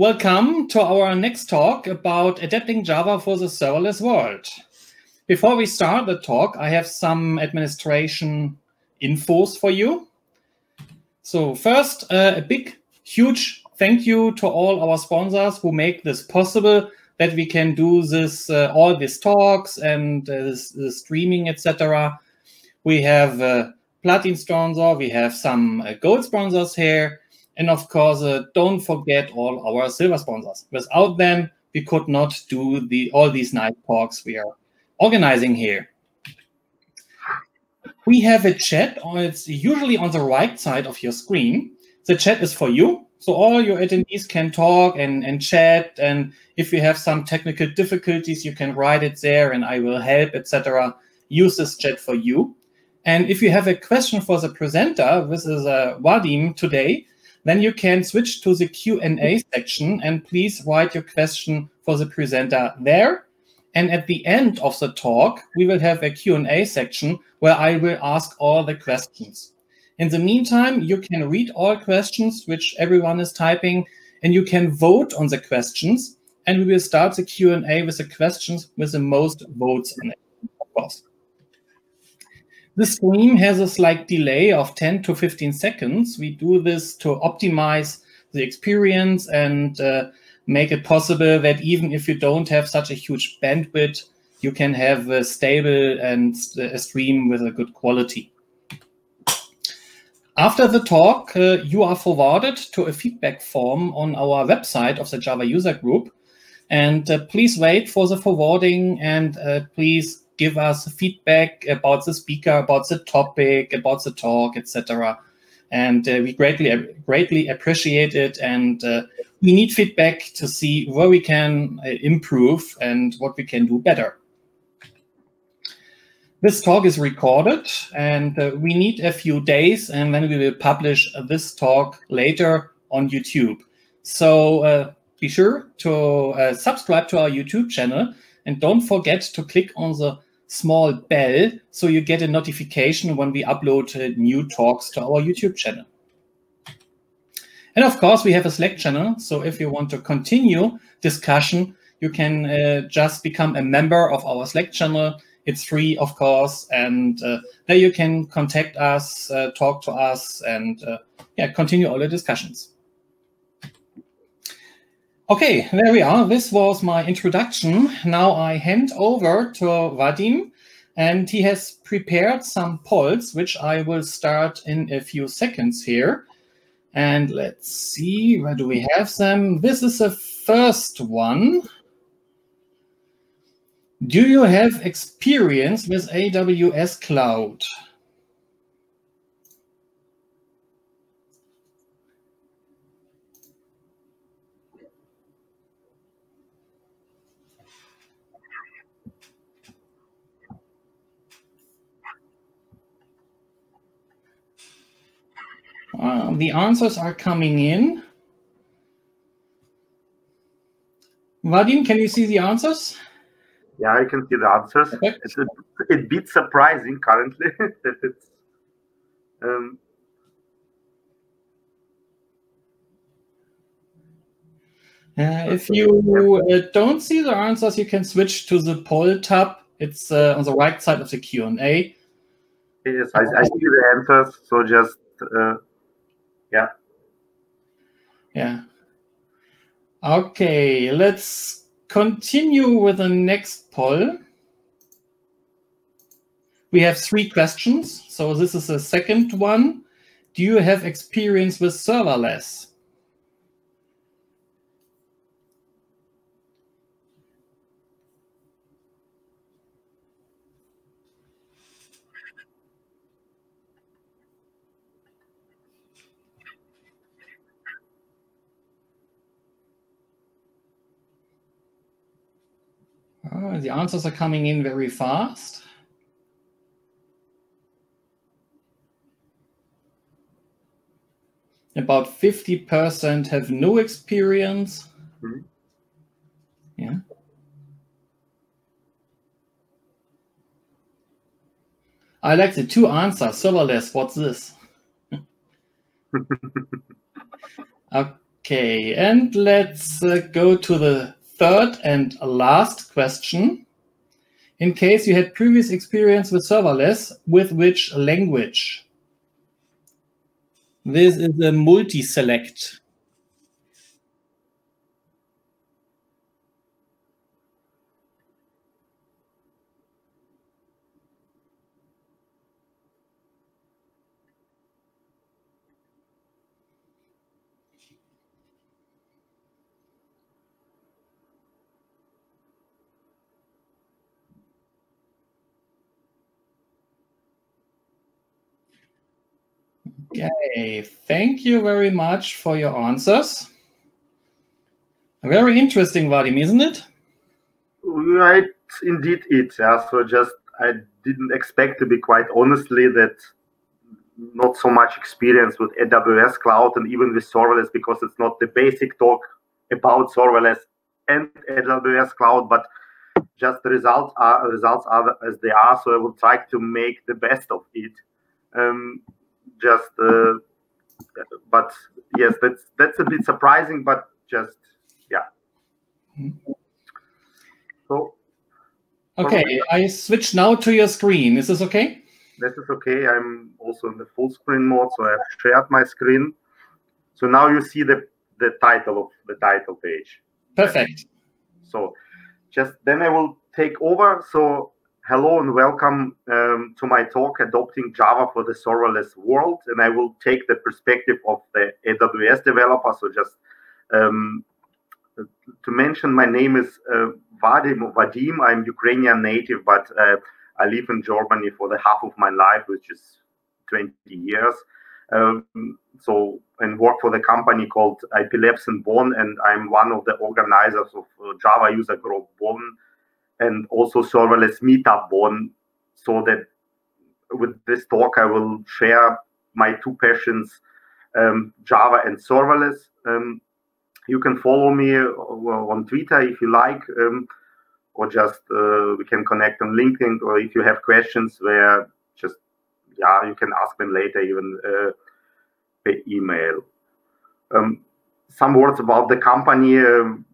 Welcome to our next talk about adapting Java for the serverless world. Before we start the talk, I have some administration infos for you. So first, a big, huge thank you to all our sponsors who make this possible, that we can do this, all these talks and the streaming, etc. We have platin sponsor, we have some gold sponsors here, and of course, don't forget all our silver sponsors. Without them, we could not do all these nice talks we are organizing here. We have a chat, or it's usually on the right side of your screen. The chat is for you. So all your attendees can talk and chat, and if you have some technical difficulties, you can write it there and I will help, etc. Use this chat for you. And if you have a question for the presenter, this is Vadym today, then you can switch to the Q&A section and please write your question for the presenter there. And at the end of the talk, we will have a Q&A section where I will ask all the questions. In the meantime, you can read all questions which everyone is typing, and you can vote on the questions. And we will start the Q&A with the questions with the most votes on it, of course. The stream has a slight delay of 10 to 15 seconds. We do this to optimize the experience and make it possible that even if you don't have such a huge bandwidth, you can have a stable and a stream with a good quality. After the talk, you are forwarded to a feedback form on our website of the Java User Group. And please wait for the forwarding and please give us feedback about the speaker, about the topic, about the talk, etc. And we greatly appreciate it. And we need feedback to see where we can improve and what we can do better. This talk is recorded, and we need a few days, and then we will publish this talk later on YouTube. So be sure to subscribe to our YouTube channel, and don't forget to click on the small bell so you get a notification when we upload new talks to our YouTube channel. And of course, we have a Slack channel, so if you want to continue discussion, you can just become a member of our Slack channel. It's free, of course, and there you can contact us, talk to us, and continue all the discussions. Okay, there we are. This was my introduction. Now I hand over to Vadym, and he has prepared some polls, which I will start in a few seconds here. And let's see, where do we have them? This is the first one. Do you have experience with AWS Cloud? The answers are coming in. Vadym, can you see the answers? Yeah, I can see the answers. Okay. It's a bit surprising currently that it's if you don't see the answers, you can switch to the poll tab. It's on the right side of the Q&A. Yes, I see the answers. So just yeah. Okay, let's continue with the next poll. We have three questions. So this is the second one. Do you have experience with serverless? The answers are coming in very fast. About 50% have no experience. Mm-hmm. Yeah. I like the two answers. Serverless, what's this? Okay. Okay, and let's go to the third and last question. In case you had previous experience with serverless, with which language? This is a multi-select. Okay, thank you very much for your answers. Very interesting, Vadym, isn't it? Right, indeed it. Yeah. So just, I didn't expect, to be quite honestly, that not so much experience with AWS Cloud and even with serverless, because it's not the basic talk about serverless and AWS Cloud, but just the results are as they are. So I will try to make the best of it. But yes, that's a bit surprising, but just, yeah. So, okay, I switch now to your screen. Is this okay? This is okay. I'm also in the full screen mode, so I've shared my screen. So now you see the title page. Perfect. So just then I will take over. So, hello and welcome to my talk, Adopting Java for the Serverless World. And I will take the perspective of the AWS developer. So just to mention, my name is Vadym. I'm Ukrainian native, but I live in Germany for the half of my life, which is 20 years. And work for the company called IP Labs in Bonn. And I'm one of the organizers of Java User Group Bonn, and also Serverless Meetup Bonn. So that with this talk, I will share my two passions, Java and serverless. You can follow me on Twitter if you like, or just we can connect on LinkedIn, or if you have questions where just, yeah, you can ask them later, even by email. Some words about the company.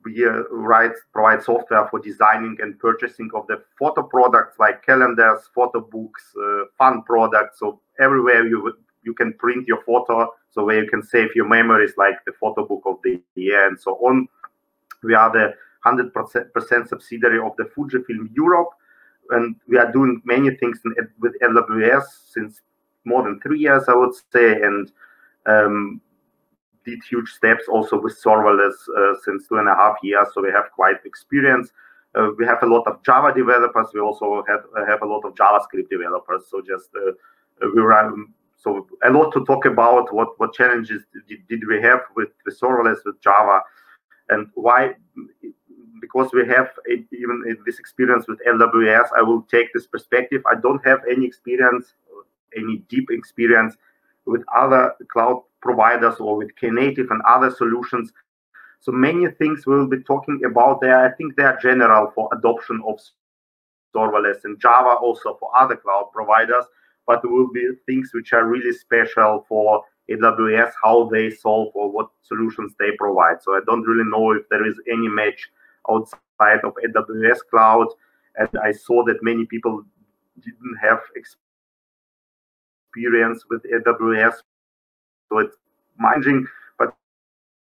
We provide software for designing and purchasing of the photo products like calendars, photo books, fun products. So everywhere you can print your photo, so where you can save your memories like the photo book of the year and so on. We are the 100% subsidiary of the Fujifilm Europe, and we are doing many things with AWS since more than 3 years, I would say, and did huge steps also with serverless since 2.5 years, so we have quite experience. We have a lot of Java developers. We also have a lot of JavaScript developers. So just we run, so a lot to talk about. What challenges did we have with the serverless with Java, and why? Because we have even this experience with AWS, I will take this perspective. I don't have any experience, any deep experience with other cloud providers or with Knative and other solutions. So many things we'll be talking about there. I think they are general for adoption of serverless and Java, also for other cloud providers, but there will be things which are really special for AWS, how they solve or what solutions they provide. So I don't really know if there is any match outside of AWS cloud. And I saw that many people didn't have experience with AWS, so it's managing, but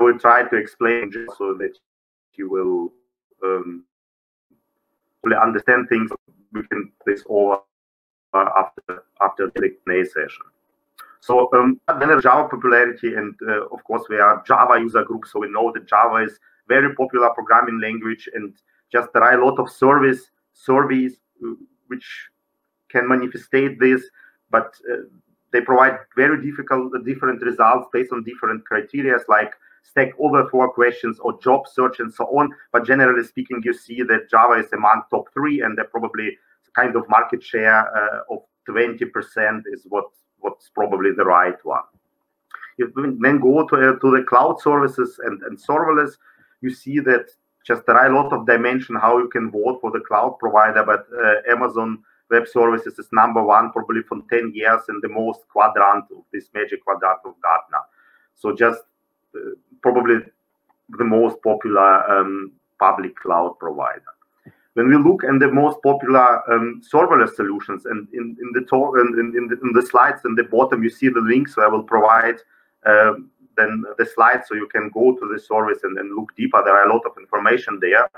I will try to explain just so that you will understand things. We can place over after the Q&A session. So then Java popularity, and of course we are Java user group, so we know that Java is very popular programming language, and just there are a lot of surveys which can manifestate this, but they provide very different results based on different criteria like Stack Overflow questions or job search and so on. But generally speaking, you see that Java is among top 3, and they're probably kind of market share of 20% is what's probably the right one. If we then go to the cloud services and serverless, you see that just there are a lot of dimensions how you can vote for the cloud provider, but Amazon Web Services is #1 probably for 10 years in the most quadrant of this magic quadrant of Gartner. So just probably the most popular public cloud provider. When we look at the most popular serverless solutions, and in the slides in the bottom you see the link, so I will provide then the slides so you can go to the service and look deeper. There are a lot of information there,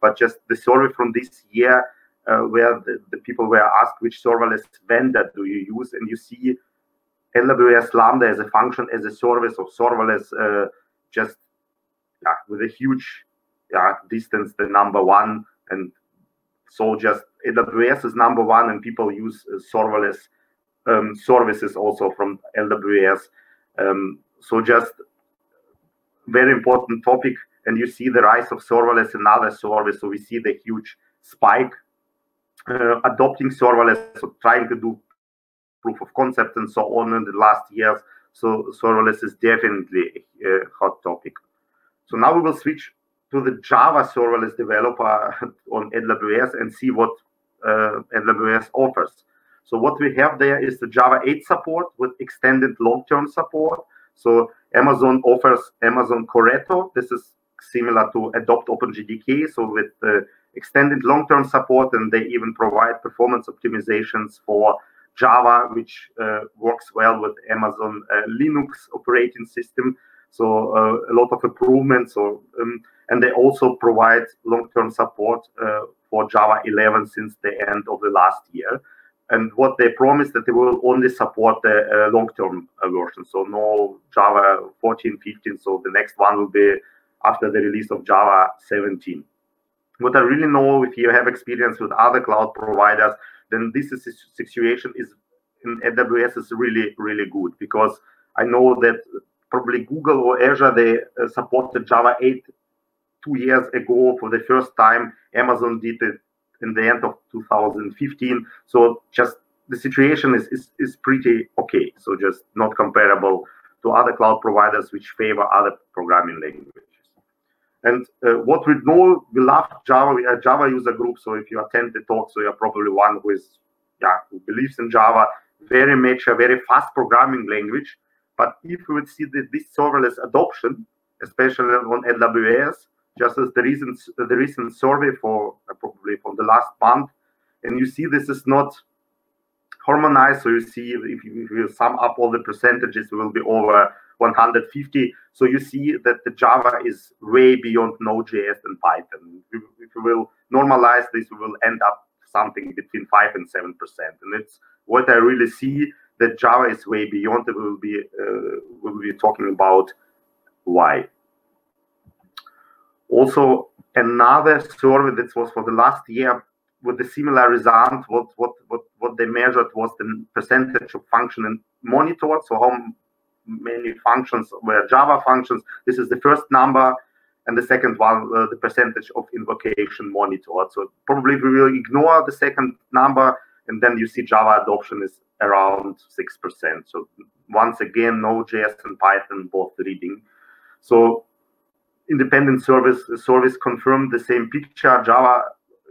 but just the survey from this year where the people were asked which serverless vendor do you use, and you see AWS Lambda as a function, as a service of serverless, just with a huge distance, the number one. And so just AWS is number one, and people use serverless services also from AWS. So just very important topic. And you see the rise of serverless and other service. So we see the huge spike adopting serverless, so trying to do proof of concept and so on in the last years. So serverless is definitely a hot topic. So now we will switch to the Java serverless developer on AWS and see what AWS offers. So what we have there is the Java 8 support with extended long-term support. So Amazon offers Amazon Corretto. This is similar to Adopt OpenJDK. So with extended long-term support, and they even provide performance optimizations for Java, which works well with Amazon Linux operating system. So a lot of improvements, or, and they also provide long-term support for Java 11 since the end of the last year. And what they promised, that they will only support the long-term version. So no Java 14, 15. So the next one will be after the release of Java 17. What I really know, if you have experience with other cloud providers, then this is situation is in AWS is really, really good, because I know that probably Google or Azure, they supported Java 8 2 years ago for the first time. Amazon did it in the end of 2015. So just the situation is pretty okay. So just not comparable to other cloud providers which favor other programming languages. And what we know, we love Java. We are Java user group. So if you attend the talk, so you're probably one who is, who believes in Java, very much a very fast programming language. But if we would see that this serverless adoption, especially on AWS, just as the recent survey for probably from the last month, and you see this is not harmonized. So you see if you sum up all the percentages, it will be over 150. So you see that the Java is way beyond Node.js and Python. If we will normalize this, we will end up something between 5% and 7%. And it's what I really see. That Java is way beyond. We'll be talking about why. Also, another survey that was for the last year with the similar result. What they measured was the percentage of function monitored. So how many functions were Java functions? This is the first number, and the second one, the percentage of invocation monitored. So probably we will ignore the second number, and then you see Java adoption is around 6%. So once again, Node.js and Python both leading. So independent service confirmed the same picture. Java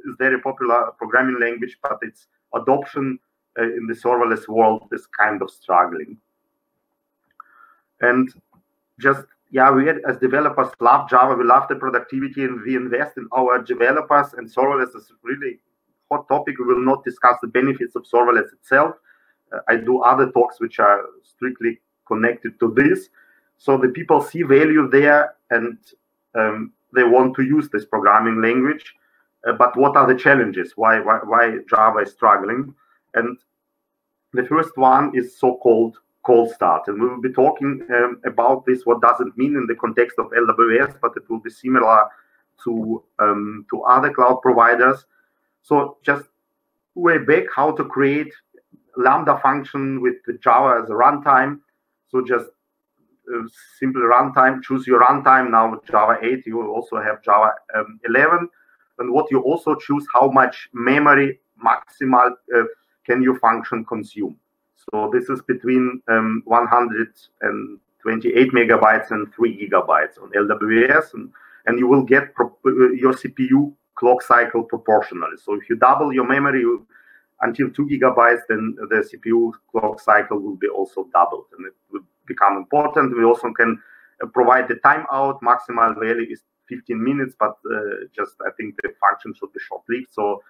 is very popular programming language, but its adoption in the serverless world is kind of struggling. And just we as developers love Java. We love the productivity, and we invest in our developers. And serverless is really a hot topic. We will not discuss the benefits of serverless itself. I do other talks which are strictly connected to this. So the people see value there, and they want to use this programming language. But what are the challenges? Why Java is struggling? And the first one is so-called cold start. And we will be talking about this, what does it mean in the context of AWS, but it will be similar to other cloud providers. So just way back, how to create Lambda function with the Java as a runtime. So just simple runtime, choose your runtime. Now with Java 8, you will also have Java 11. And what you also choose, how much memory maximal can your function consume. So this is between 128 megabytes and 3 gigabytes on AWS. And you will get your CPU clock cycle proportionally. So if you double your memory, until 2 gigabytes, then the CPU clock cycle will be also doubled, and it will become important. We also can provide the timeout. Maximal value is 15 minutes, but just I think the function should be short-lived. So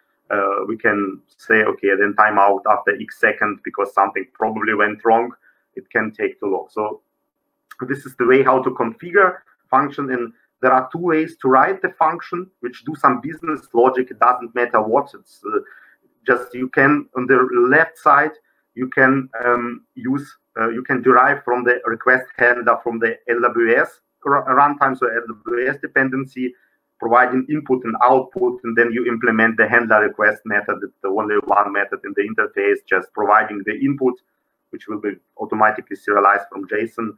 we can say, okay, then timeout after X second because something probably went wrong. It can take too long. So this is the way how to configure function. And there are two ways to write the function, which do some business logic. It doesn't matter what. It's just you can, on the left side, you can you can derive from the request handler from the AWS runtime, so AWS dependency, providing input and output, and then you implement the handler request method. It's the only one method in the interface, just providing the input, which will be automatically serialized from JSON.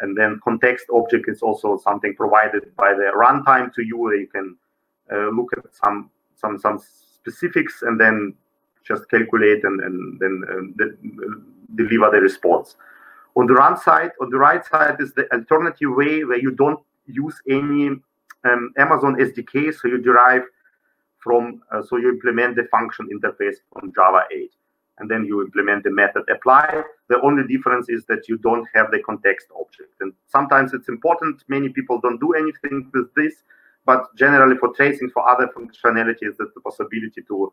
And then context object is also something provided by the runtime to you. You can look at some specifics and then just calculate and then deliver the response. On the right side is the alternative way where you don't use any Amazon SDK, so you derive from, so you implement the function interface from Java 8. And then you implement the method apply. The only difference is that you don't have the context object. And sometimes it's important. Many people don't do anything with this, but generally for tracing, for other functionalities, that's the possibility to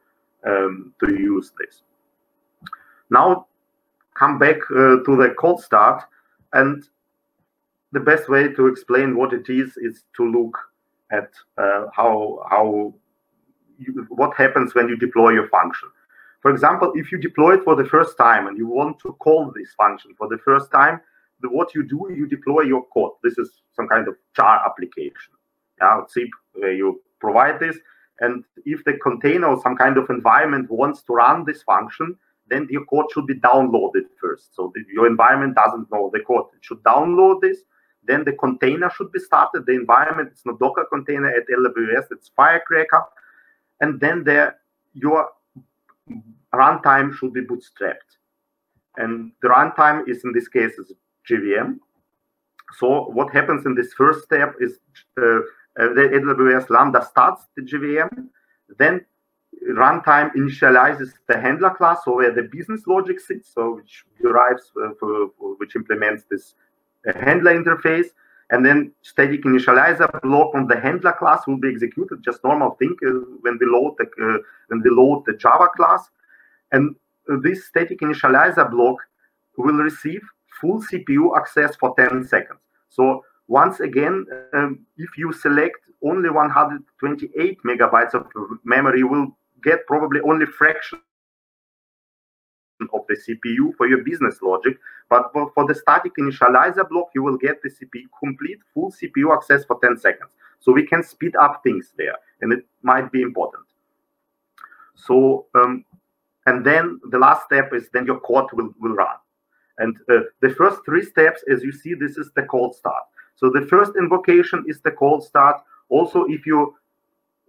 use this. Now, come back to the cold start. And the best way to explain what it is to look at what happens when you deploy your function. For example, if you deploy it for the first time and you want to call this function for the first time, what you do, you deploy your code. This is some kind of jar application. Now, you provide this, and if the container or some kind of environment wants to run this function, then your code should be downloaded first. So your environment doesn't know the code. It should download this. Then the container should be started. The environment, it's not Docker container at AWS, it's Firecracker. And then your runtime should be bootstrapped, and the runtime is in this case is GVM. So what happens in this first step is the AWS Lambda starts the GVM, then runtime initializes the handler class, so where the business logic sits, so which derives, which implements this handler interface, and then static initializer block on the handler class will be executed, just normal thing when we load the Java class. And this static initializer block will receive full CPU access for 10 seconds. So once again, if you select only 128 megabytes of memory, you will get probably only fraction of the CPU for your business logic. But for the static initializer block, you will get the CPU complete full CPU access for 10 seconds. So we can speed up things there, and it might be important. So, and then the last step is then your code will run. And the first three steps, as you see, this is the cold start. So the first invocation is the cold start. Also, if you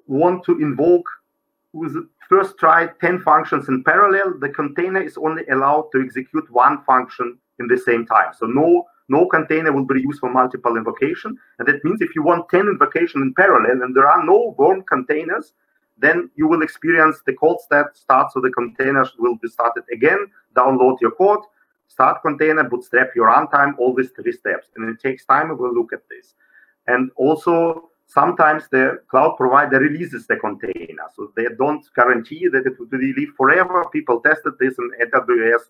want to invoke with first try 10 functions in parallel, the container is only allowed to execute one function in the same time. So no container will be used for multiple invocation. And that means if you want 10 invocations in parallel and there are no warm containers, then you will experience the cold start, so the container will be started again, download your code, start container, bootstrap your runtime, all these three steps. And it takes time, we'll look at this. And also, sometimes the cloud provider releases the container, so they don't guarantee that it will be live forever. People tested this in AWS.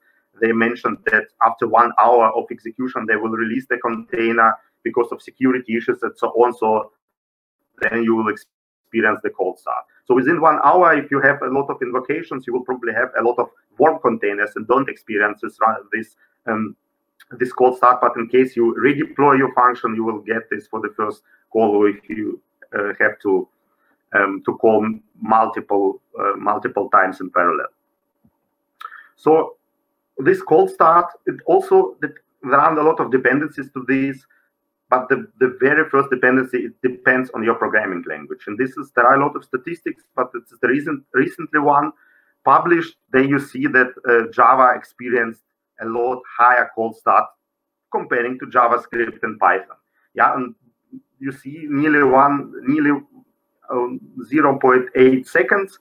They mentioned that after 1 hour of execution, they will release the container because of security issues and so on. So then you will experience the cold start. So within 1 hour, if you have a lot of invocations, you will probably have a lot of warm containers and don't experience this cold start. But in case you redeploy your function, you will get this for the first call, or if you have to call multiple times in parallel. So this cold start, it also, there are a lot of dependencies to this. But the very first dependency, it depends on your programming language. And this is, there are a lot of statistics, but it's the recently one published. There you see that Java experienced a lot higher cold start comparing to JavaScript and Python. Yeah, and you see nearly 0.8 seconds.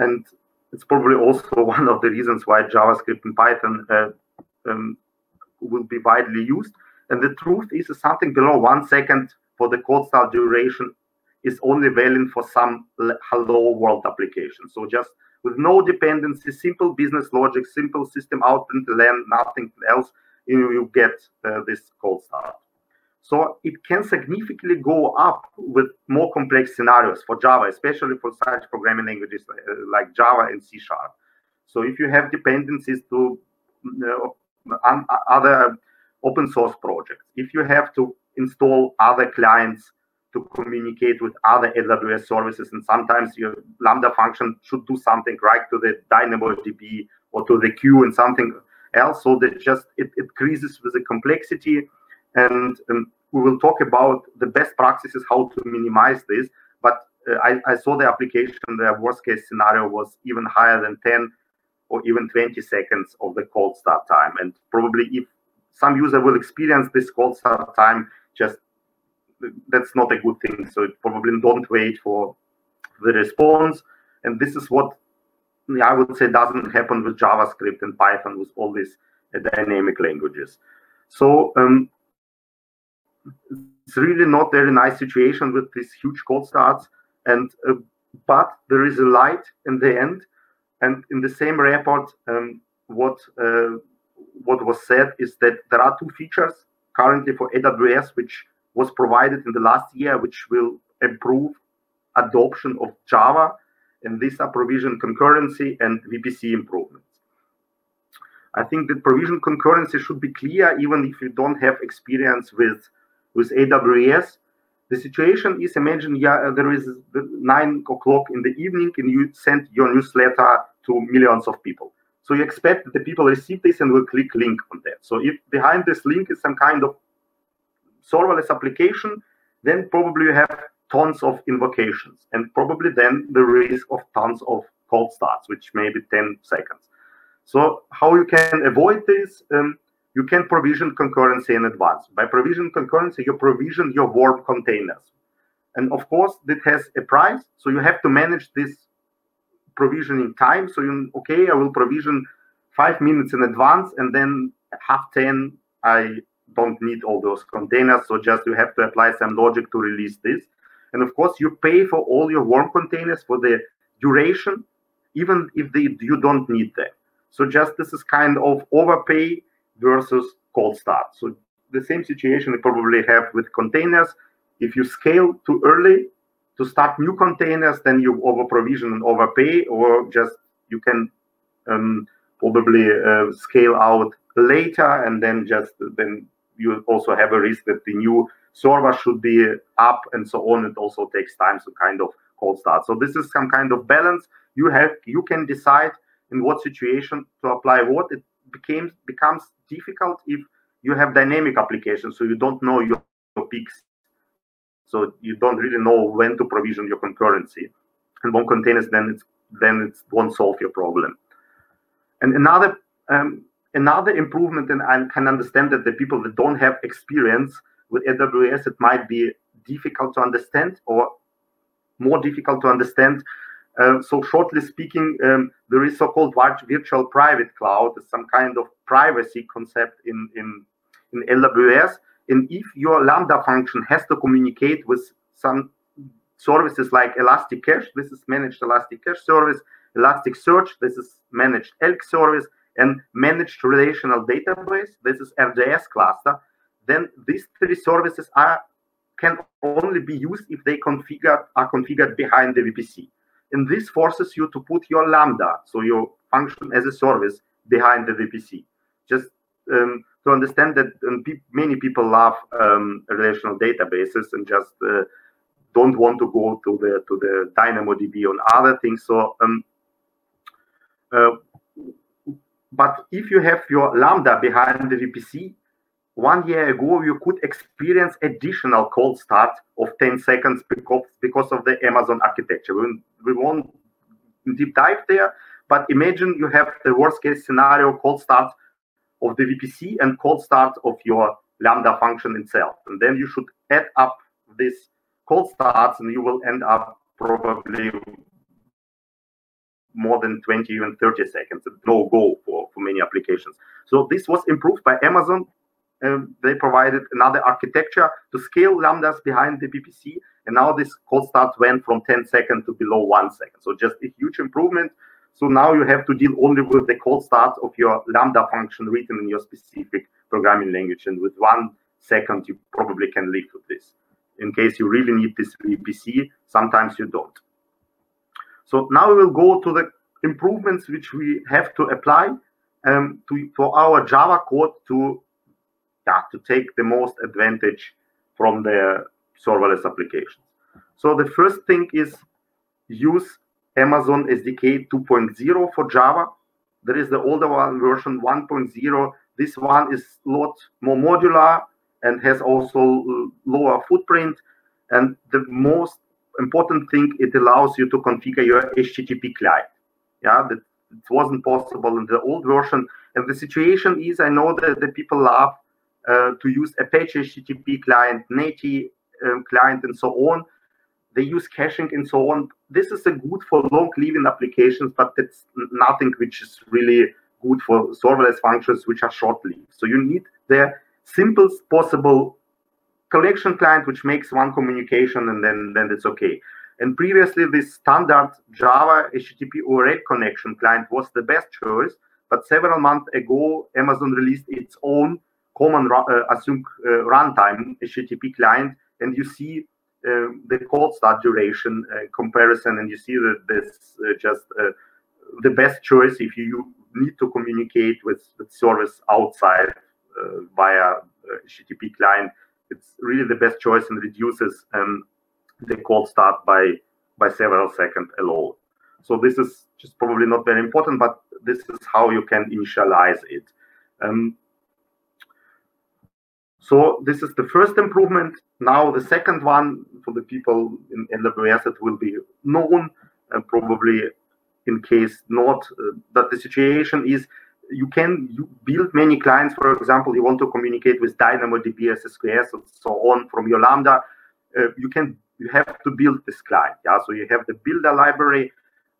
And it's probably also one of the reasons why JavaScript and Python will be widely used. And the truth is something below 1 second for the code start duration is only valid for some hello world applications. So just with no dependency, simple business logic, simple system out and learn nothing else, you get this code start. So it can significantly go up with more complex scenarios for Java, especially for such programming languages like Java and C#. So if you have dependencies to other open source projects, if you have to install other clients to communicate with other AWS services, and sometimes your Lambda function should do something right to the DynamoDB or to the queue and something else, so that just it increases with the complexity. And we will talk about the best practices, how to minimize this. But I saw the application, the worst case scenario was even higher than 10 or even 20 seconds of the cold start time. And probably if some user will experience this cold start time, just that's not a good thing. So probably don't wait for the response. And this is what I would say doesn't happen with JavaScript and Python, with all these dynamic languages. So it's really not very nice situation with these huge cold starts, and but there is a light in the end. And in the same report, what was said is that there are two features currently for AWS which was provided in the last year, which will improve adoption of Java, and these are provision concurrency and VPC improvements. I think that provision concurrency should be clear, even if you don't have experience with AWS. The situation is, imagine there is 9 o'clock in the evening and you send your newsletter to millions of people. So you expect that the people receive this and will click link on that. So if behind this link is some kind of serverless application, then probably you have tons of invocations, and probably then the risk of tons of cold starts, which may be 10 seconds. So how you can avoid this? You can provision concurrency in advance. By provision concurrency, you provision your warm containers. And of course, that has a price. So you have to manage this provisioning time. So you, okay, I will provision 5 minutes in advance, and then at 10:30, I don't need all those containers. So just you have to apply some logic to release this. And of course, you pay for all your warm containers for the duration, even if you don't need them. So just this is kind of overpay versus cold start. So the same situation we probably have with containers. If you scale too early to start new containers, then you over-provision and overpay, or just you can probably scale out later, and then just then you also have a risk that the new server should be up and so on. It also takes time, so kind of cold start. So this is some kind of balance. You can decide in what situation to apply what. It becomes difficult if you have dynamic applications, so you don't know your peaks, so you don't really know when to provision your concurrency and warm containers. Then it won't solve your problem. And another improvement, and I can understand that the people that don't have experience with AWS, it might be difficult to understand, or more difficult to understand. So shortly speaking, there is so-called virtual private cloud, some kind of privacy concept in AWS. And if your Lambda function has to communicate with some services like Elastic Cache, this is managed Elastic Cache service, Elasticsearch, this is managed ELK service, and managed relational database, this is RDS cluster, then these three services can only be used if they are configured behind the VPC. And this forces you to put your Lambda, so your function as a service, behind the VPC. Just to understand that many people love relational databases and just don't want to go to the DynamoDB and other things. So, but if you have your Lambda behind the VPC, 1 year ago you could experience additional cold start of 10 seconds because of the Amazon architecture. We won't deep dive there, but imagine you have the worst case scenario, cold start of the VPC and cold start of your Lambda function itself. And then you should add up these cold starts, and you will end up probably more than 20, even 30 seconds. No go for many applications. So this was improved by Amazon they provided another architecture to scale lambdas behind the VPC. And now this cold start went from 10 seconds to below 1 second. So just a huge improvement. So now you have to deal only with the cold start of your lambda function written in your specific programming language. And with 1 second, you probably can live with this. In case you really need this VPC, sometimes you don't. So now we will go to the improvements which we have to apply for our Java code to take the most advantage from the serverless applications. So the first thing is use Amazon SDK 2.0 for Java. There is the older one, version 1.0. This one is a lot more modular and has also lower footprint. And the most important thing, it allows you to configure your HTTP client. Yeah, that it wasn't possible in the old version. And the situation is, I know that the people love to use Apache HTTP client, Knative client, and so on. They use caching and so on. This is good for long-living applications, but it's nothing which is really good for serverless functions which are short-lived. So you need the simplest possible collection client which makes one communication, and then it's okay. And previously, this standard Java HTTP URL connection client was the best choice, but several months ago, Amazon released its own common async runtime HTTP client, and you see the cold start duration comparison, and you see that this just the best choice if you need to communicate with service outside via HTTP client. It's really the best choice and reduces the cold start by several seconds alone. So this is just probably not very important, but this is how you can initialize it. So this is the first improvement. Now the second one for the people in AWS, it will be known, probably in case not, that the situation is you can build many clients. For example, you want to communicate with DynamoDB, SQS, and so on from your Lambda. You have to build this client. Yeah? So you have the builder library,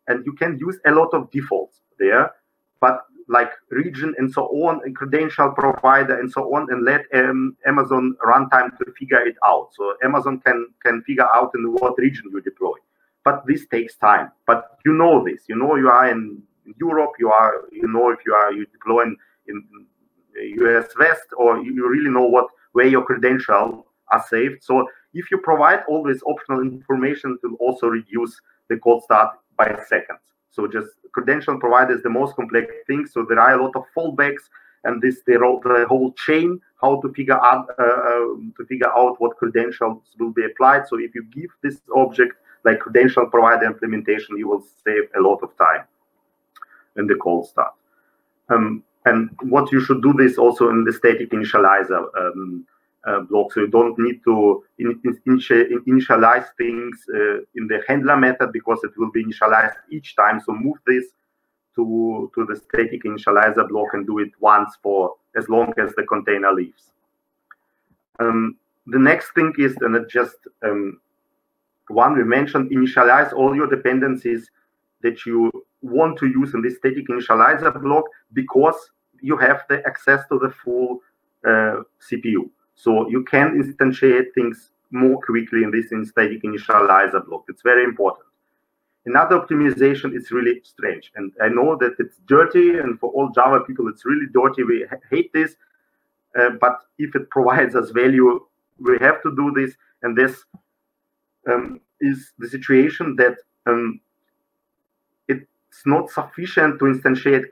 and you can use a lot of defaults there, but like region and so on, and credential provider and so on, and let Amazon runtime to figure it out. So Amazon can figure out in what region you deploy. But this takes time. But you know this. You know you are in Europe. You deploy in US West, or you really know where your credentials are saved. So if you provide all this optional information, it will also reduce the cold start by seconds. So just credential provider is the most complex thing. So there are a lot of fallbacks, and the whole chain how to figure out what credentials will be applied. So if you give this object like credential provider implementation, you will save a lot of time in the cold start. And what you should do this also in the static initializer block, so you don't need to initialize things in the handler method, because it will be initialized each time. So move this to the static initializer block and do it once for as long as the container lives. The next thing is, and it just one we mentioned, initialize all your dependencies that you want to use in this static initializer block, because you have the access to the full CPU. So you can instantiate things more quickly in this static initializer block. It's very important. Another optimization is really strange. And I know that it's dirty, and for all Java people, it's really dirty. We hate this. But if it provides us value, we have to do this. And this is the situation that it's not sufficient to instantiate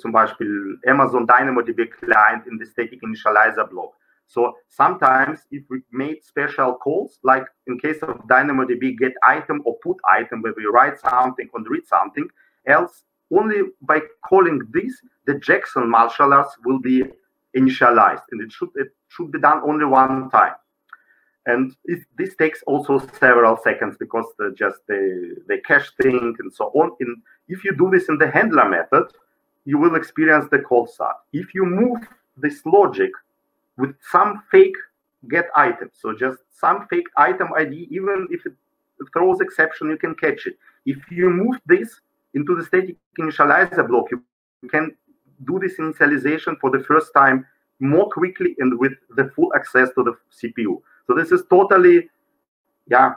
zum Beispiel Amazon DynamoDB client in the static initializer block. So sometimes if we made special calls, like in case of DynamoDB get item or put item, where we write something or read something, else only by calling this, the Jackson marshallers will be initialized. And it should be done only one time. And this takes also several seconds, because the cache thing and so on. And if you do this in the handler method, you will experience the cold start. If you move this logic with some fake get item, so just some fake item ID, even if it throws exception, you can catch it. If you move this into the static initializer block, you can do this initialization for the first time more quickly and with the full access to the CPU. So this is totally, yeah,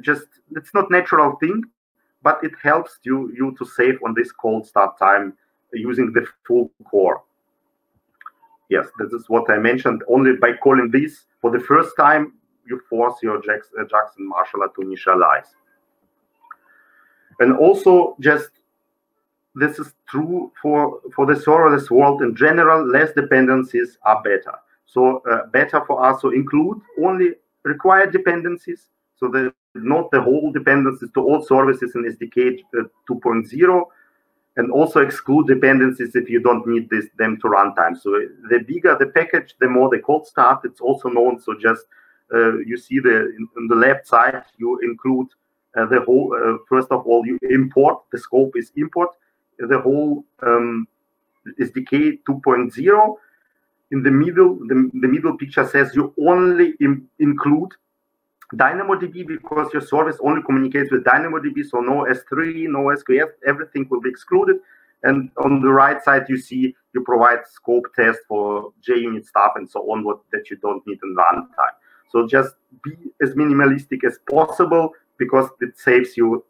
just, it's not natural thing, but it helps you to save on this cold start time using the full core. Yes, this is what I mentioned. Only by calling this for the first time, you force your Jackson marshaller to initialize. And also, just this is true for the serverless world in general, less dependencies are better. So better for us to include only required dependencies, so that not the whole dependencies to all services in SDK 2.0, and also exclude dependencies if you don't need them to runtime. So the bigger the package, the more the cold start. It's also known. So just you see on the left side, you include the whole. First of all, you import. The scope is import the whole SDK 2.0. In the middle, the middle picture says you only include DynamoDB because your service only communicates with DynamoDB, so no S3, no SQS, everything will be excluded. And on the right side, you see you provide scope test for JUnit stuff and so on, that you don't need in runtime. So just be as minimalistic as possible because it saves you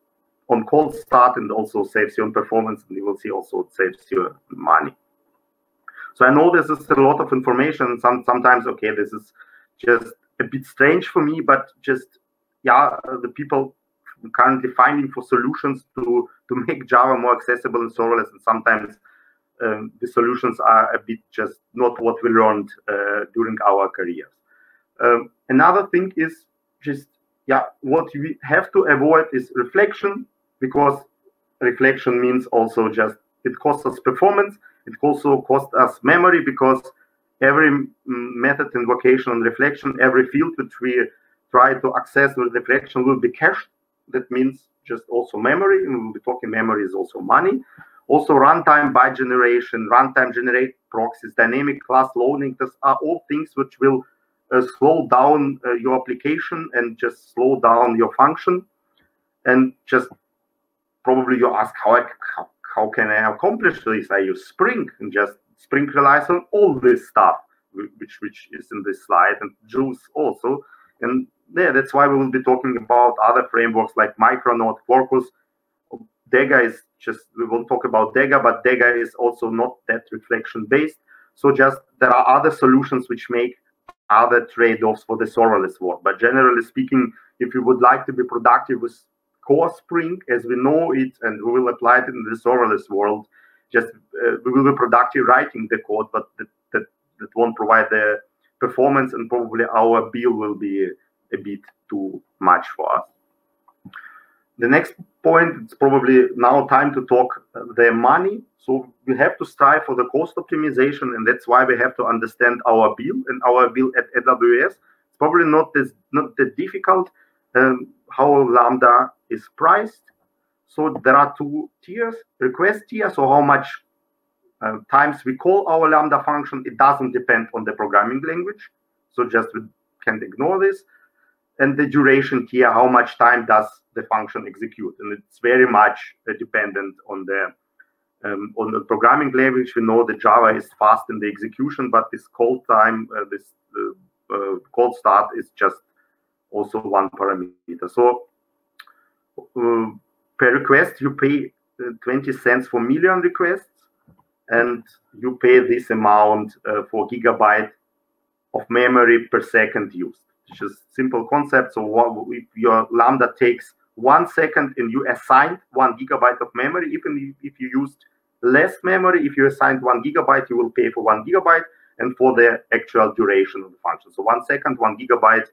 on cold start and also saves you on performance. And you will see also it saves you money. So I know this is a lot of information. Sometimes, okay, this is just a bit strange for me, but just, yeah, the people currently finding for solutions to make Java more accessible and serverless, and sometimes the solutions are a bit just not what we learned during our careers. Another thing is just, yeah, what we have to avoid is reflection, because reflection means also just it costs us performance, it also costs us memory, because every method invocation and reflection, every field which we try to access with reflection will be cached. That means just also memory, and we'll be talking memory is also money. Also runtime by generation, runtime generate proxies, dynamic class loading, these are all things which will slow down your application and just slow down your function. And just probably you ask, how can I accomplish this? I use Spring, and just Spring relies on all this stuff, which is in this slide, and Juice also. And yeah, that's why we will be talking about other frameworks like Micronaut, Quarkus. Dagger is just, we won't talk about Dagger, but Dagger is also not that reflection-based. So just there are other solutions which make other trade-offs for the serverless world. But generally speaking, if you would like to be productive with core Spring, as we know it, and we will apply it in the serverless world, just we will be productive writing the code, but that won't provide the performance, and probably our bill will be a bit too much for us. The next point, it's probably now time to talk the money. So we have to strive for the cost optimization, and that's why we have to understand our bill, and our bill at AWS. It's probably not that difficult how Lambda is priced. So there are two tiers, request tier, so how much times we call our Lambda function, it doesn't depend on the programming language. So just we can ignore this. And the duration tier, how much time does the function execute? And it's very much dependent on the programming language. We know that Java is fast in the execution, but this cold time, cold start is just also one parameter. So per request, you pay 20 cents for million requests, and you pay this amount for gigabyte of memory per second used, which is simple concept. So if your Lambda takes 1 second and you assigned 1 gigabyte of memory, even if you used less memory, if you assigned 1 gigabyte, you will pay for 1 gigabyte, and for the actual duration of the function. So 1 second, 1 gigabyte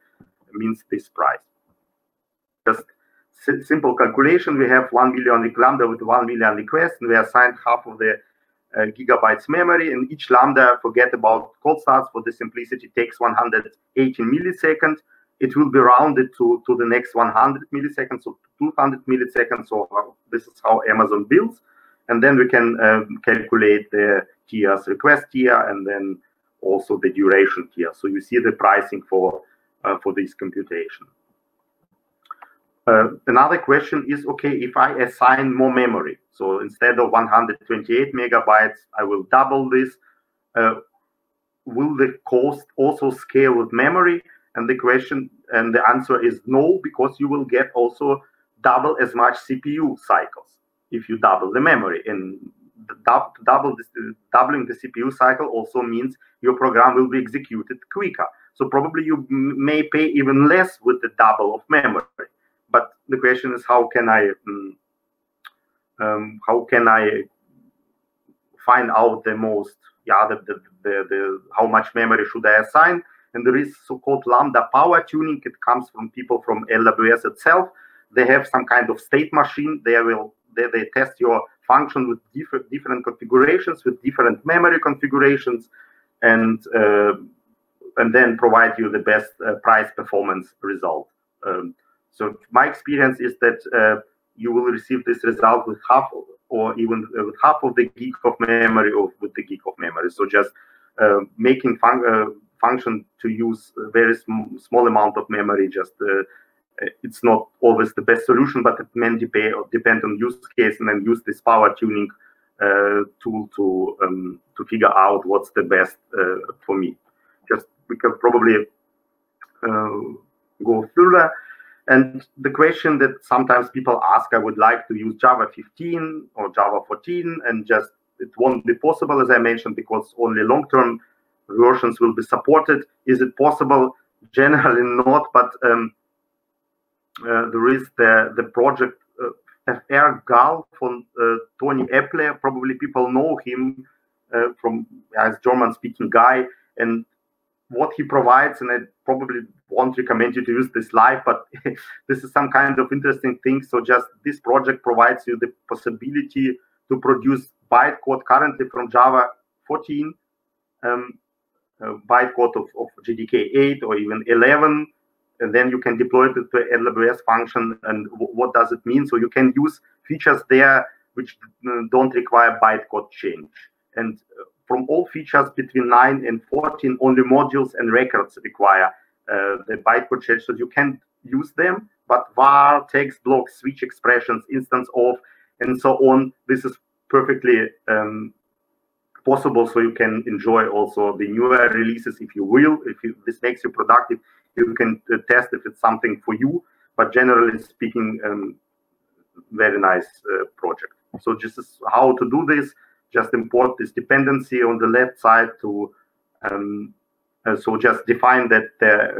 means this price. Just simple calculation, we have 1 million Lambda with 1 million requests, and we assigned half of the gigabytes memory, and each Lambda, forget about cold starts for the simplicity, takes 180 milliseconds. It will be rounded to the next 100 milliseconds, so 200 milliseconds, so this is how Amazon builds. And then we can calculate the tiers, request tier, and then also the duration tier. So you see the pricing for this computation. Another question is, okay, if I assign more memory, so instead of 128 megabytes, I will double this. will the cost also scale with memory? And the question and the answer is no, because you will get also double as much CPU cycles if you double the memory. And doubling the CPU cycle also means your program will be executed quicker. So probably you may pay even less with the double of memory. But the question is, how can I find out the most, how much memory should I assign? And there is so-called lambda power tuning. It comes from people from AWS itself. They have some kind of state machine. They test your function with different configurations, with different memory configurations, and then provide you the best price performance result. So my experience is that you will receive this result with half or even with half of the gig of memory or with the gig of memory. So just making function to use a very small amount of memory, just it's not always the best solution, but it may depend on use case, and then use this power tuning tool to figure out what's the best for me. Just we can probably go further. And the question that sometimes people ask, I would like to use Java 15 or Java 14, and just it won't be possible, as I mentioned, because only long-term versions will be supported. Is it possible? Generally not, but there is the project GraalVM from Tony Eppler. Probably people know him as German-speaking guy, and what he provides, and I probably won't recommend you to use this live, but this is some kind of interesting thing. So just this project provides you the possibility to produce bytecode currently from Java 14, bytecode of JDK 8 or even 11, and then you can deploy it to AWS function. And what does it mean? So you can use features there which don't require bytecode change. And from all features between 9 and 14, only modules and records require the bytecode change. So you can use them, but var, text block, switch expressions, instance of, and so on, this is perfectly possible. So you can enjoy also the newer releases if you will. This makes you productive, you can test if it's something for you. But generally speaking, very nice project. So this is how to do this. Just import this dependency on the left side to so just define that the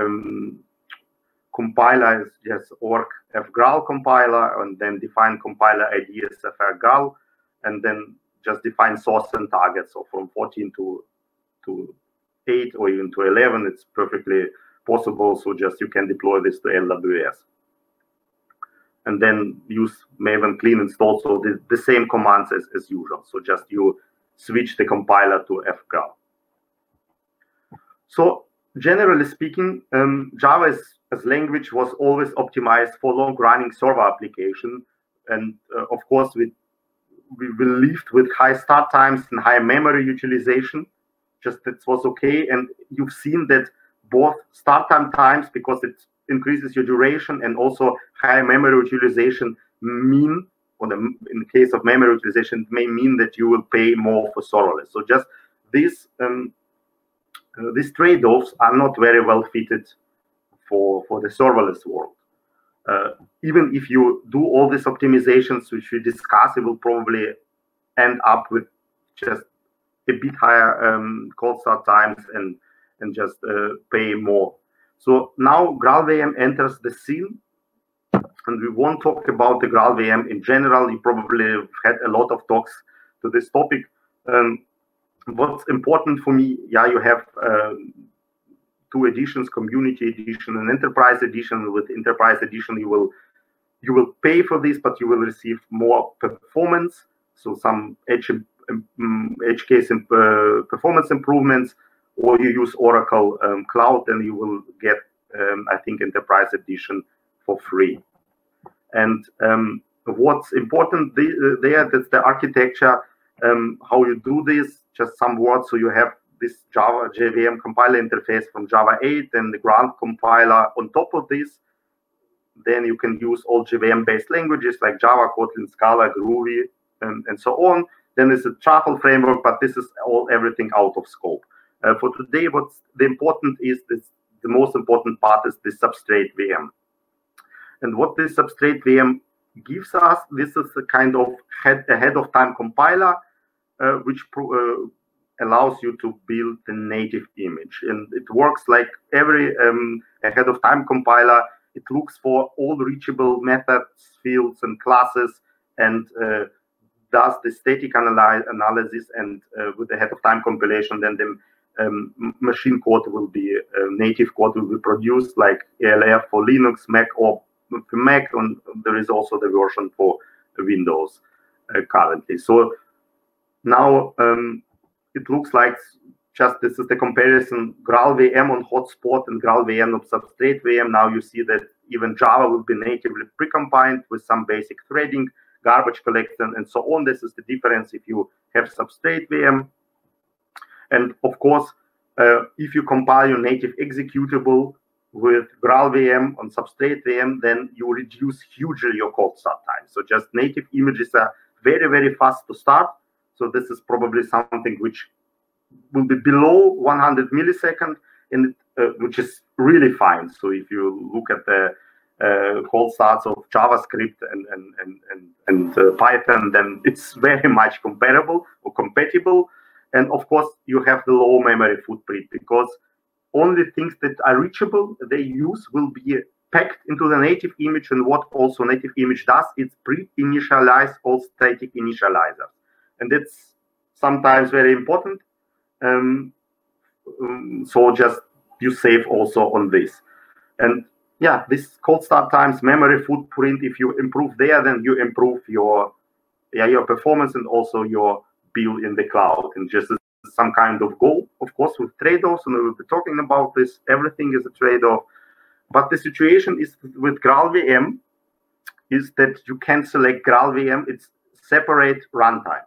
compiler is just org fgraal compiler, and then define compiler ID as fgraal, and then just define source and target. So from 14 to 8 or even to 11, it's perfectly possible. So just you can deploy this to AWS, and then use Maven clean install, so the same commands as usual. So just you switch the compiler to fgraal. So generally speaking, Java as language was always optimized for long-running server application. And of course, we lived with high start times and high memory utilization. Just that was okay. And you've seen that both start time times, because it's increases your duration, and also high memory utilization mean, or in the case of memory utilization, may mean that you will pay more for serverless. So just these trade-offs are not very well fitted for the serverless world. Even if you do all these optimizations which we discuss, it will probably end up with just a bit higher cold start times and just pay more. So now GraalVM enters the scene, and we won't talk about the GraalVM in general. You probably had a lot of talks to this topic. What's important for me, you have two editions, Community Edition and Enterprise Edition. With Enterprise Edition, you will pay for this, but you will receive more performance, so some edge case performance improvements. Or you use Oracle Cloud, and you will get, I think, Enterprise Edition for free. And what's important there, that's the architecture, how you do this, just some words. So you have this Java JVM compiler interface from Java 8, and the Graal compiler on top of this. Then you can use all JVM-based languages like Java, Kotlin, Scala, Groovy, and so on. Then there's a truffle framework, but this is everything out of scope. For today, what's the important is this, the most important part is the Substrate VM. And what this Substrate VM gives us, this is a kind of ahead-of-time compiler, which allows you to build the native image. And it works like every ahead-of-time compiler. It looks for all reachable methods, fields, and classes, and does the static analysis. And with the ahead-of-time compilation, then the machine code will be, native code will be produced, like ELF for Linux, Mac, or Mac, and there is also the version for Windows currently. So now it looks like just this is the comparison GraalVM on hotspot and GraalVM on Substrate VM. Now you see that even Java will be natively precompiled with some basic threading, garbage collection, and so on. This is the difference if you have Substrate VM. And of course, if you compile your native executable with GraalVM on Substrate VM, then you reduce hugely your cold start time. So just native images are very, very fast to start. So this is probably something which will be below 100 milliseconds, and which is really fine. So if you look at the cold starts of JavaScript and Python, then it's very much comparable or compatible. And of course, you have the low memory footprint, because only things that are reachable, they use, will be packed into the native image. And what also native image does, it's pre-initialize all static initializers. And that's sometimes very important. So just you save also on this. And yeah, this cold start times, memory footprint, if you improve there, then you improve your performance and also your build in the cloud. And just some kind of goal, of course, with trade-offs, and we'll be talking about this. Everything is a trade-off, but the situation is with GraalVM is that you can select GraalVM. It's separate runtime,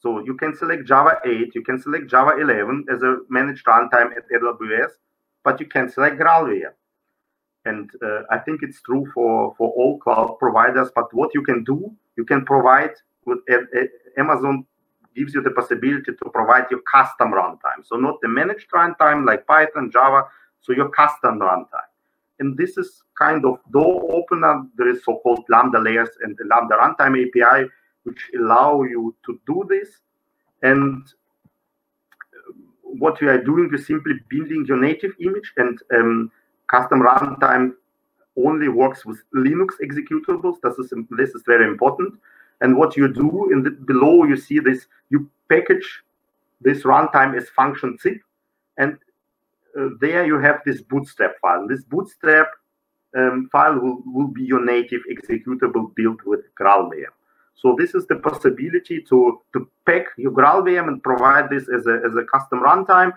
so you can select Java 8, you can select Java 11 as a managed runtime at AWS, but you can select GraalVM. And I think it's true for all cloud providers. But what you can do, you can provide with Amazon. Gives you the possibility to provide your custom runtime. So not the managed runtime like Python, Java, so your custom runtime. And this is kind of door opener. There is so-called Lambda layers and the Lambda runtime API, which allow you to do this. And what you are doing is simply building your native image, and custom runtime only works with Linux executables. This is very important. And what you do, in the below you see this, you package this runtime as function zip, and there you have this bootstrap file. This bootstrap file will be your native executable built with GraalVM. So this is the possibility to pack your GraalVM and provide this as a custom runtime.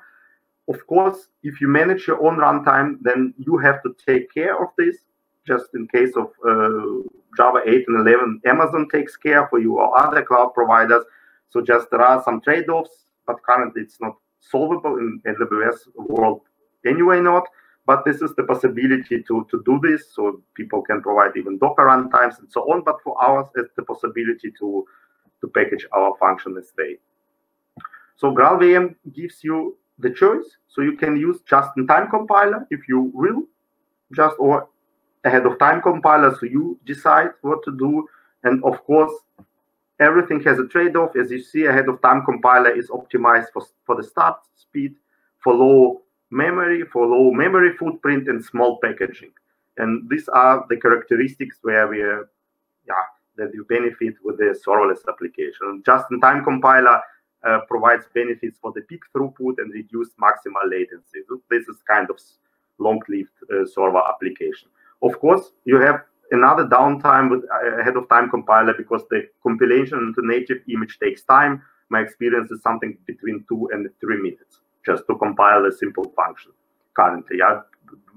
Of course, if you manage your own runtime, then you have to take care of this. Just in case of Java 8 and 11, Amazon takes care for you or other cloud providers. So just there are some trade-offs, but currently it's not solvable in AWS world anyway not. But this is the possibility to do this. So people can provide even Docker runtimes and so on. But for ours, it's the possibility to package our function as they. So GraalVM gives you the choice. So you can use just-in-time compiler if you will, just or ahead of time compiler, so you decide what to do. And of course, everything has a trade-off. As you see, ahead of time compiler is optimized for the start speed, for low memory footprint, and small packaging. And these are the characteristics where we, that you benefit with the serverless application. Just-in-time compiler provides benefits for the peak throughput and reduced maximal latency. So this is kind of long-lived server application. Of course, you have another downtime with ahead of time compiler, because the compilation into native image takes time. My experience is something between 2 and 3 minutes just to compile a simple function. Currently,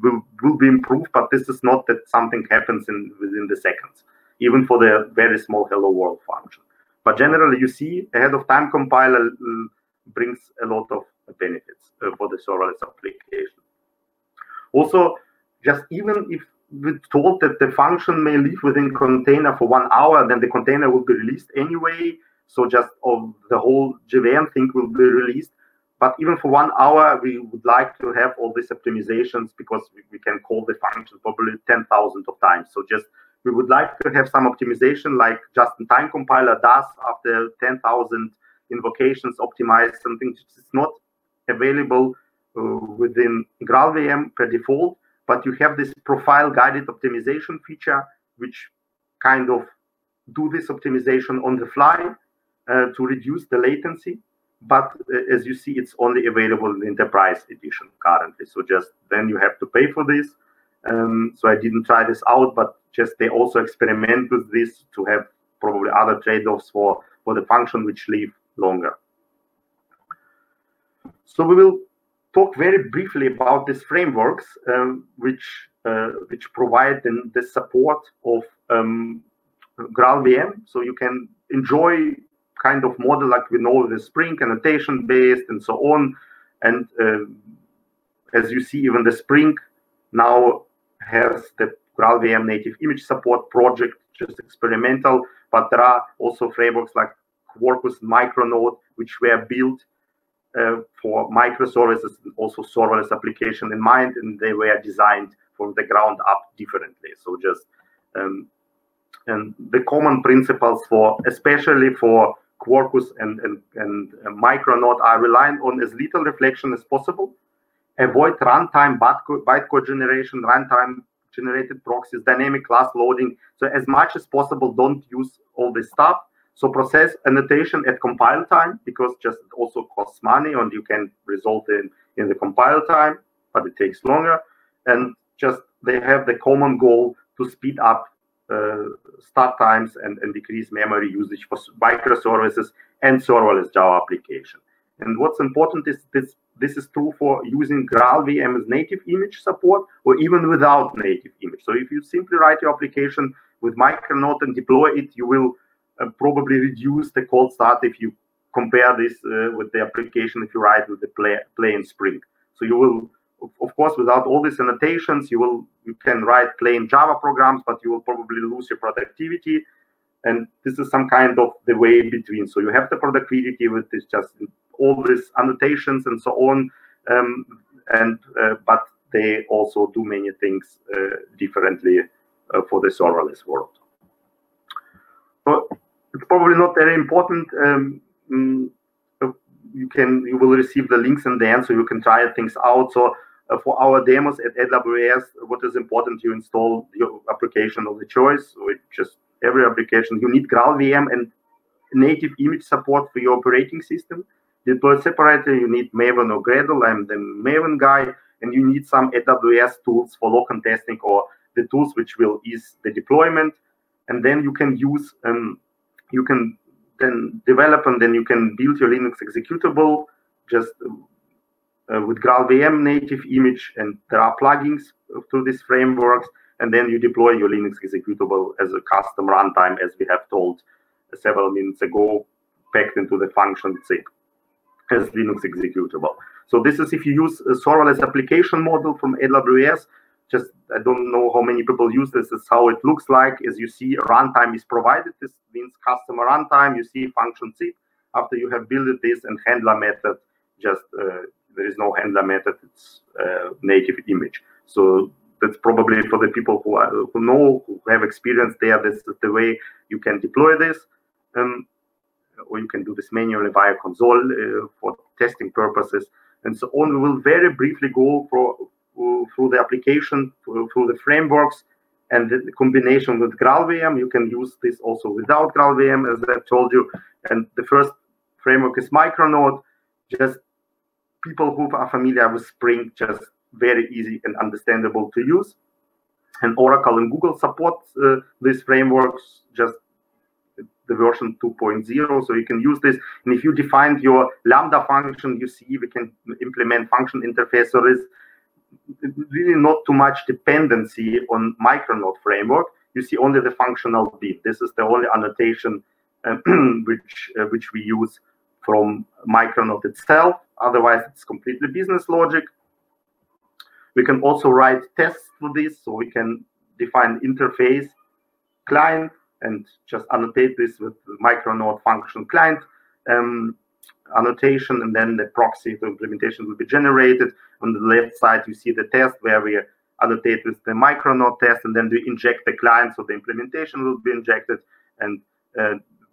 will be improved, but this is not that something happens within the seconds, even for the very small hello world function. But generally, you see, ahead of time compiler brings a lot of benefits for the serverless application. Also, just even if we're told that the function may live within container for 1 hour, then the container will be released anyway. So just the whole JVM thing will be released. But even for 1 hour, we would like to have all these optimizations because we can call the function probably 10,000 of times. So just we would like to have some optimization like just-in-time compiler does after 10,000 invocations, optimize something. It's not available within GraalVM per default, but you have this profile-guided optimization feature, which kind of do this optimization on the fly to reduce the latency. But as you see, it's only available in the enterprise edition currently. So just then you have to pay for this. So I didn't try this out, but just they also experiment with this to have probably other trade-offs for the function which live longer. So we will talk very briefly about these frameworks, which provide the support of GraalVM. So you can enjoy kind of model like we know the Spring annotation based and so on. And as you see, even the Spring now has the GraalVM native image support project, just experimental. But there are also frameworks like Quarkus, Micronaut, which were built for microservices and also serverless application in mind, and they were designed from the ground up differently. So just and the common principles for, especially for Quarkus and Micronaut, are relying on as little reflection as possible. Avoid runtime bytecode generation, runtime generated proxies, dynamic class loading. So as much as possible, don't use all this stuff. So process annotation at compile time, because just it also costs money and you can resolve in the compile time, but it takes longer. And just they have the common goal to speed up start times and decrease memory usage for microservices and serverless Java application. And what's important is this is true for using GraalVM as native image support or even without native image. So if you simply write your application with Micronaut and deploy it, you will probably reduce the cold start if you compare this with the application if you write with the plain Spring. So you will, of course, without all these annotations, you can write plain Java programs, but you will probably lose your productivity. And this is some kind of the way in between. So you have the productivity with this just all these annotations and so on, but they also do many things differently for the serverless world. So it's probably not very important. You will receive the links in the end, so you can try things out. So for our demos at AWS, what is important? You install your application of the choice, which just every application. You need GraalVM and native image support for your operating system. Deployed separately, you need Maven or Gradle. I'm the Maven guy, and you need some AWS tools for local testing or the tools which will ease the deployment. And then you can use, you can then develop, and then you can build your Linux executable just with GraalVM native image, and there are plugins to these frameworks, and then you deploy your Linux executable as a custom runtime, as we have told several minutes ago, packed into the function zip as Linux executable. So this is if you use a serverless application model from AWS. Just, I don't know how many people use this. This is how it looks like. As you see, runtime is provided. This means customer runtime. You see function zip after you have built this, and handler method. Just there is no handler method. It's native image. So that's probably for the people who have experience there. This is the way you can deploy this, or you can do this manually via console for testing purposes and so on. We will very briefly go through the application, through the frameworks, and the combination with GraalVM. You can use this also without GraalVM, as I've told you. And the first framework is Micronaut. Just people who are familiar with Spring, just very easy and understandable to use. And Oracle and Google support these frameworks, just the version 2.0, so you can use this. And if you define your Lambda function, you see we can implement function interface. So there's really not too much dependency on Micronaut framework. You see only the functional bit. This is the only annotation which we use from Micronaut itself. Otherwise, it's completely business logic. We can also write tests for this, so we can define interface client and just annotate this with Micronaut function client. annotation, and then the proxy to implementation will be generated. On the left side, you see the test where we annotate with the Micronaut test, and then we inject the client, so the implementation will be injected, and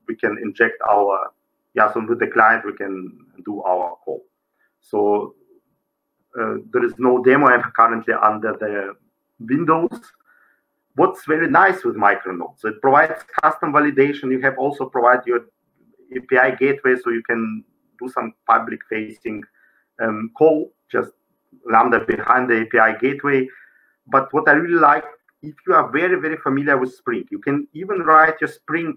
we can inject our, so with the client, we can do our call. So there is no demo. I'm currently under the Windows. What's very nice with Micronaut, so it provides custom validation. You have also provide your API gateway, so you can do some public-facing call, just lambda behind the API gateway. But what I really like, if you are very, very familiar with Spring, you can even write your Spring,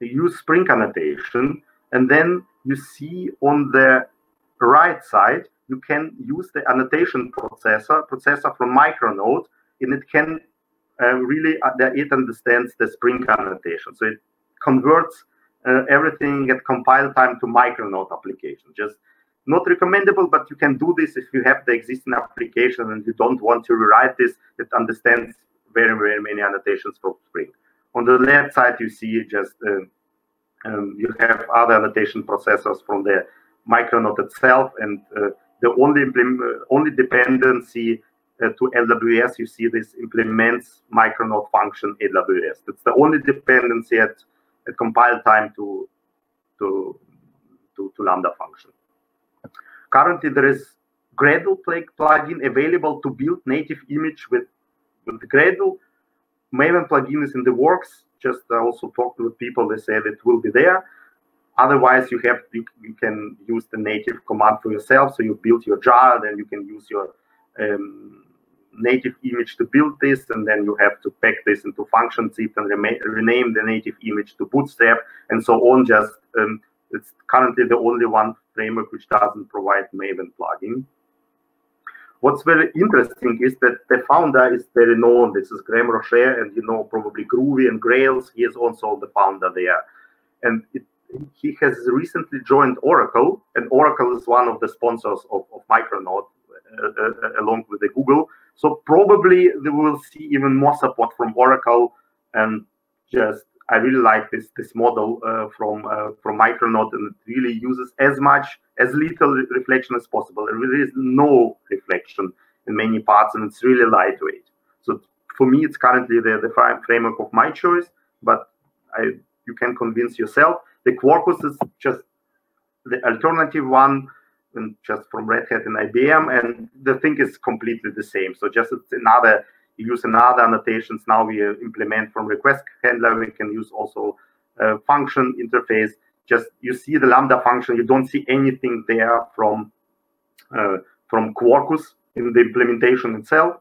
use Spring annotation, and then you see on the right side, you can use the annotation processor from Micronaut, and it can really, it understands the Spring annotation. So it converts everything at compile time to Micronaut application. Just not recommendable, but you can do this if you have the existing application and you don't want to rewrite this. It understands very, very many annotations from Spring. On the left side, you see just you have other annotation processors from the Micronaut itself, and the only dependency to AWS, you see this implements Micronaut function AWS. That's the only dependency at compile time to Lambda function. Currently, there is Gradle plugin available to build native image with Gradle. Maven plugin is in the works. Just also talked with people, they said it will be there. Otherwise, you can use the native command for yourself. So you build your jar, then you can use your native image to build this, and then you have to pack this into function zip and rename the native image to Bootstrap, and so on. Just it's currently the only one framework which doesn't provide Maven plugin. What's very interesting is that the founder is very known. This is Graham Rocher, and you know probably Groovy and Grails. He is also the founder there, and he has recently joined Oracle, and Oracle is one of the sponsors of Micronaut, along with the Google. So probably we will see even more support from Oracle, and just I really like this model from Micronaut, and it really uses as little reflection as possible. There is no reflection in many parts, and it's really lightweight. So for me, it's currently the framework of my choice, but you can convince yourself. The Quarkus is just the alternative one, and just from Red Hat and IBM, and the thing is completely the same. So just use another annotations. Now we implement from request handler. We can use also function interface. Just you see the Lambda function. You don't see anything there from Quarkus in the implementation itself.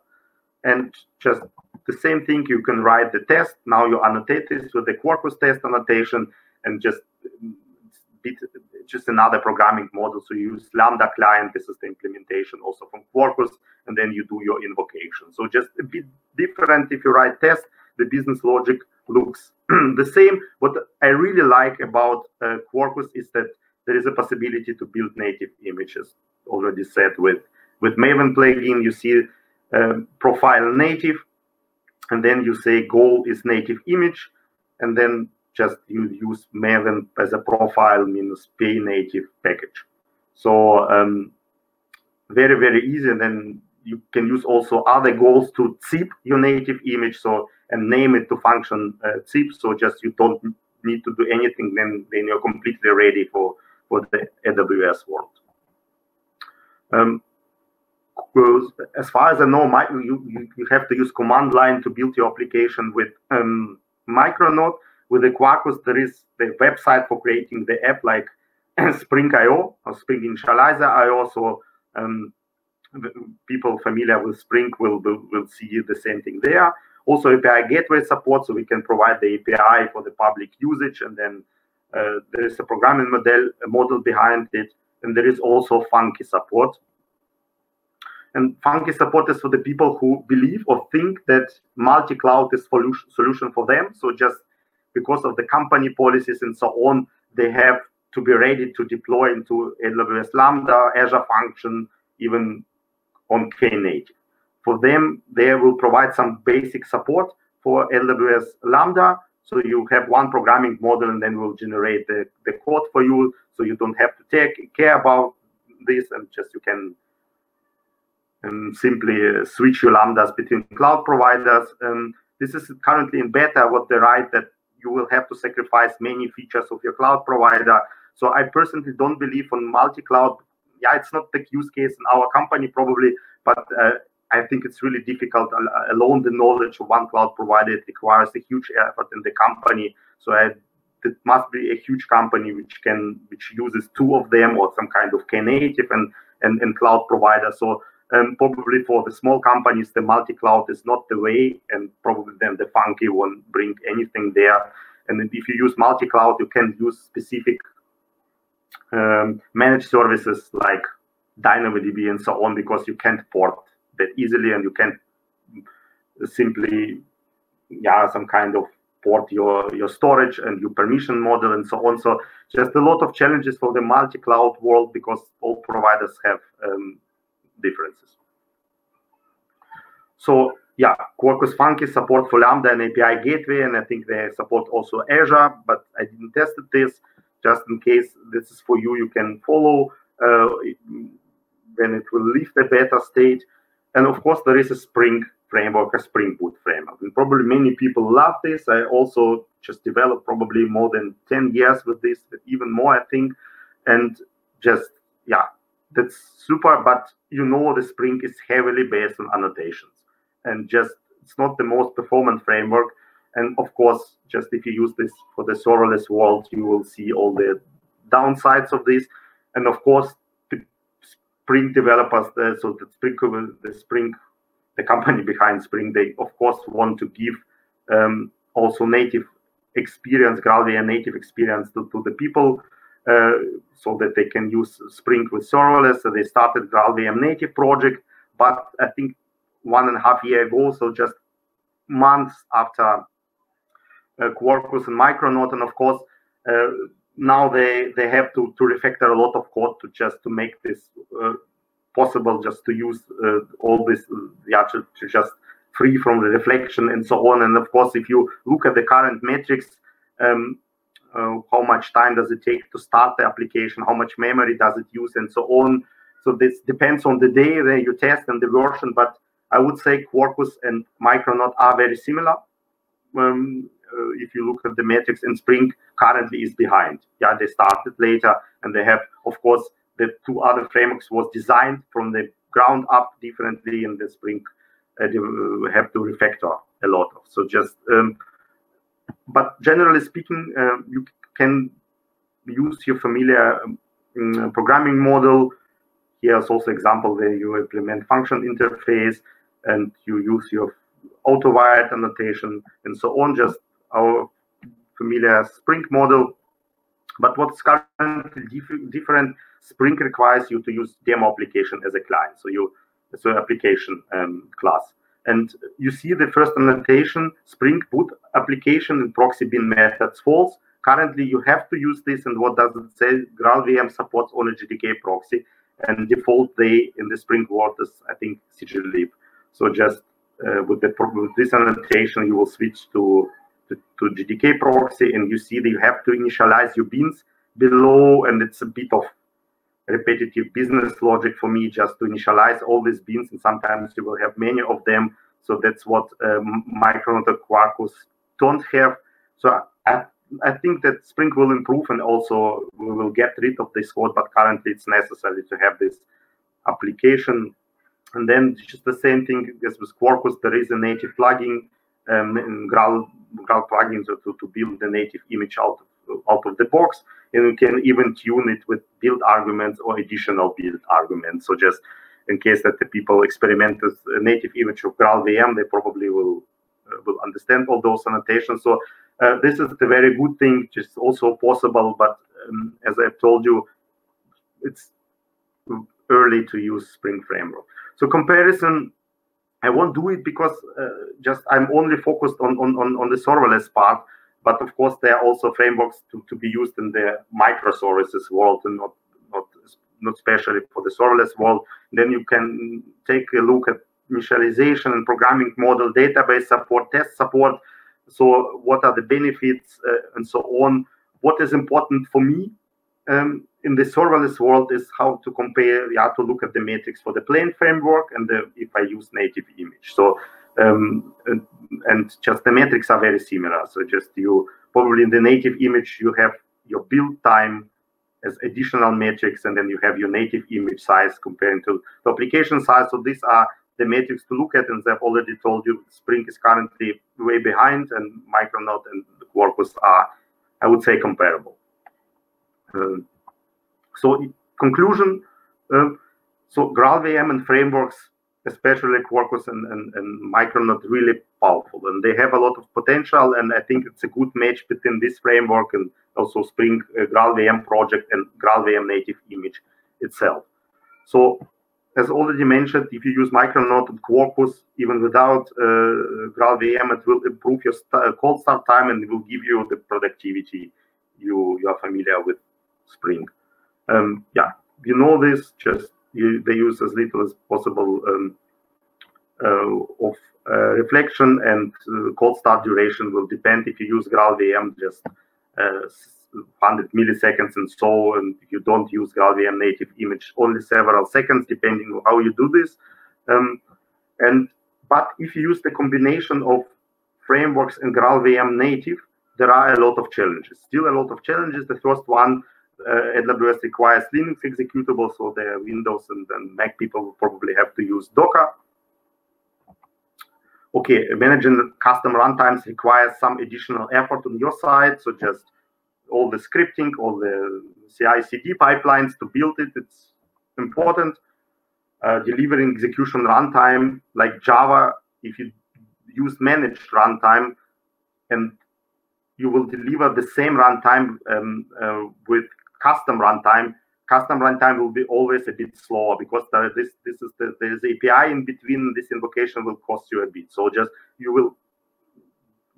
And just the same thing. You can write the test. Now you annotate this with the Quarkus test annotation, and just another programming model. So you use Lambda client. This is the implementation also from Quarkus, and then you do your invocation. So just a bit different. If you write test, the business logic looks the same. What I really like about Quarkus is that there is a possibility to build native images already set with Maven plugin. You see profile native, and then you say goal is native image, and then just you use Maven as a profile minus pay native package. So very, very easy. And then you can use also other goals to zip your native image, so and name it to function zip. So just you don't need to do anything. Then you're completely ready for the AWS world. As far as I know, you have to use command line to build your application with Micronaut. With the Quarkus, there is the website for creating the app, like Spring.io or Spring Initializer.io. So people familiar with Spring will see the same thing there. Also API gateway support, so we can provide the API for the public usage. And then there is a programming model behind it. And there is also funky support. And funky support is for the people who believe or think that multi-cloud is solution for them. So just because of the company policies and so on, they have to be ready to deploy into AWS Lambda, Azure function, even on Knative. For them, they will provide some basic support for AWS Lambda. So you have one programming model, and then we'll generate the code for you. So you don't have to take care about this, and just you can simply switch your lambdas between cloud providers. This is currently in beta. What they write that you will have to sacrifice many features of your cloud provider. So I personally don't believe on multi-cloud. Yeah, it's not the use case in our company probably, but I think it's really difficult. Alone the knowledge of one cloud provider, it requires a huge effort in the company. So it must be a huge company which uses two of them or some kind of Knative and cloud provider. So probably for the small companies, the multi-cloud is not the way, and probably then the funky won't bring anything there. And if you use multi-cloud, you can use specific managed services like DynamoDB and so on, because you can't port that easily, and you can't simply, yeah, some kind of port your storage and your permission model and so on. So just a lot of challenges for the multi-cloud world, because all providers have differences. So yeah, Quarkus Funky support for Lambda and API Gateway, and I think they support also Azure, but I didn't test this. Just in case this is for you, you can follow when it will leave the beta state. And of course, there is a Spring framework, a Spring Boot framework. And probably many people love this. I also just developed probably more than 10 years with this, even more, I think. And just, yeah, that's super. But you know, the Spring is heavily based on annotations. And just, it's not the most performant framework. And of course, just if you use this for the serverless world, you will see all the downsides of this. And of course, the Spring developers, so the company behind Spring, they of course want to give also native experience, GraalVM native experience to the people, so that they can use Spring with serverless. So they started GraalVM native project, but I think 1.5 years ago, so just months after Quarkus and Micronaut, and of course now they have to refactor a lot of code to just to make this possible, just to use all this to just free from the reflection and so on. And of course, if you look at the current metrics, how much time does it take to start the application, how much memory does it use, and so on. So this depends on the day that you test and the version, but I would say Quarkus and Micronaut are very similar. If you look at the metrics, and Spring currently is behind. Yeah, they started later, and they have, of course, the two other frameworks was designed from the ground up differently, and the Spring have to refactor a lot. So just, but generally speaking, you can use your familiar programming model. Here's also example where you implement function interface and you use your auto-wired annotation and so on, just our familiar Spring model. But what's currently different, Spring requires you to use demo application as a client, so so application class. And you see the first annotation, Spring Boot application and proxy bin methods false. Currently, you have to use this, and what does it say? GraalVM supports only GTK proxy. And default they in the Spring world is, I think, CGLib. So just with this annotation, you will switch to GTK proxy, and you see that you have to initialize your bins below, and it's a bit of repetitive business logic for me just to initialize all these bins, and sometimes you will have many of them. So that's what Micronaut and Quarkus don't have. So I think that Spring will improve, and also we will get rid of this code, but currently it's necessary to have this application. And then just the same thing as with Quarkus, there is a native plugin, Graal plugins to build the native image out of the box, and you can even tune it with build arguments or additional build arguments. So just in case that the people experiment with a native image of GraalVM, they probably will understand all those annotations. So this is the very good thing, just also possible, but as I've told you, it's early to use Spring framework. So comparison, I won't do it because just I'm only focused on the serverless part, but of course there are also frameworks to be used in the microservices world and not especially for the serverless world. Then you can take a look at initialization and programming model, database support, test support. So what are the benefits and so on? What is important for me in the serverless world is how to compare, to look at the metrics for the plain framework and if I use native image. So and just the metrics are very similar. So just you probably in the native image, you have your build time as additional metrics, and then you have your native image size comparing to the application size. So these are the metrics to look at, and they've already told you Spring is currently way behind, and Micronaut and Quarkus are, I would say, comparable. So conclusion, so GraalVM and frameworks, especially Quarkus and Micronaut, really powerful, and they have a lot of potential, and I think it's a good match between this framework and also Spring GraalVM project and GraalVM native image itself. So as already mentioned, if you use Micronaut and Quarkus, even without GraalVM, it will improve your cold start time, and it will give you the productivity you are familiar with Spring. You know this, just they use as little as possible of reflection, and cold start duration will depend. If you use GraalVM, just 100 milliseconds and so, and if you don't use GraalVM native image, only several seconds, depending on how you do this. But if you use the combination of frameworks and GraalVM native, there are a lot of challenges. Still a lot of challenges. The first one, AWS requires Linux executable, so the Windows and Mac people will probably have to use Docker. Okay, managing custom runtimes requires some additional effort on your side, so just all the scripting, all the CI/CD pipelines to build it, it's important. Delivering execution runtime, like Java, if you use managed runtime, and you will deliver the same runtime with custom runtime. Custom runtime will be always a bit slower because there is API in between. This invocation will cost you a bit. So just you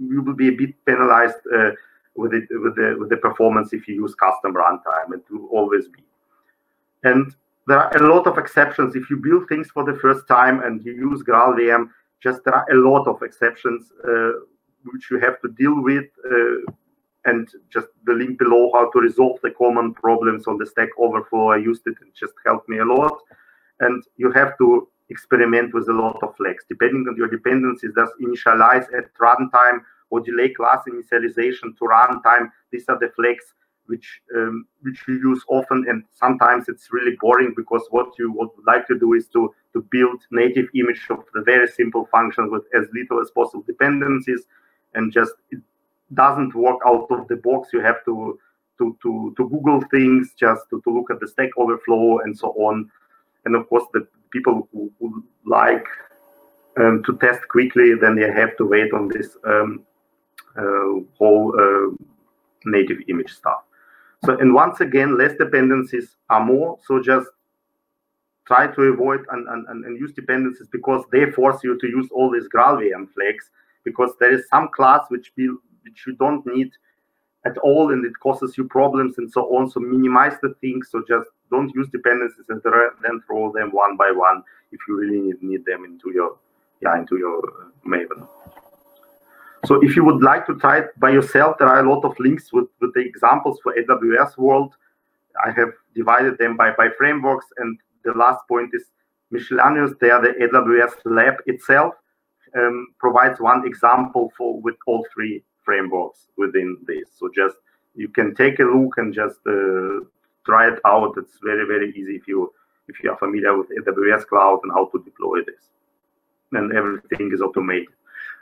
will be a bit penalized with the performance if you use custom runtime. It will always be. And there are a lot of exceptions if you build things for the first time and you use GraalVM. Just there are a lot of exceptions which you have to deal with. And just the link below, how to resolve the common problems on the Stack Overflow. I used it, and just helped me a lot. And you have to experiment with a lot of flex. Depending on your dependencies, does initialize at runtime or delay class initialization to runtime. These are the flex which you use often, and sometimes it's really boring because what you would like to do is to build native image of the very simple function with as little as possible dependencies, and just it doesn't work out of the box. You have to Google things, just to look at the Stack Overflow and so on. And of course, the people who like to test quickly, then they have to wait on this whole native image stuff. So, and once again, less dependencies are more. So just try to avoid and use dependencies because they force you to use all these GraalVM flags, because there is some class which you don't need at all, and it causes you problems and so on. So minimize the things. So just don't use dependencies and then throw them one by one if you really need them into your Maven. So if you would like to try it by yourself, there are a lot of links with the examples for AWS world. I have divided them by frameworks. And the last point is miscellaneous. There, the AWS lab itself provides one example with all three frameworks within this. So just you can take a look and just try it out. It's very, very easy if you are familiar with AWS cloud and how to deploy this. And everything is automated.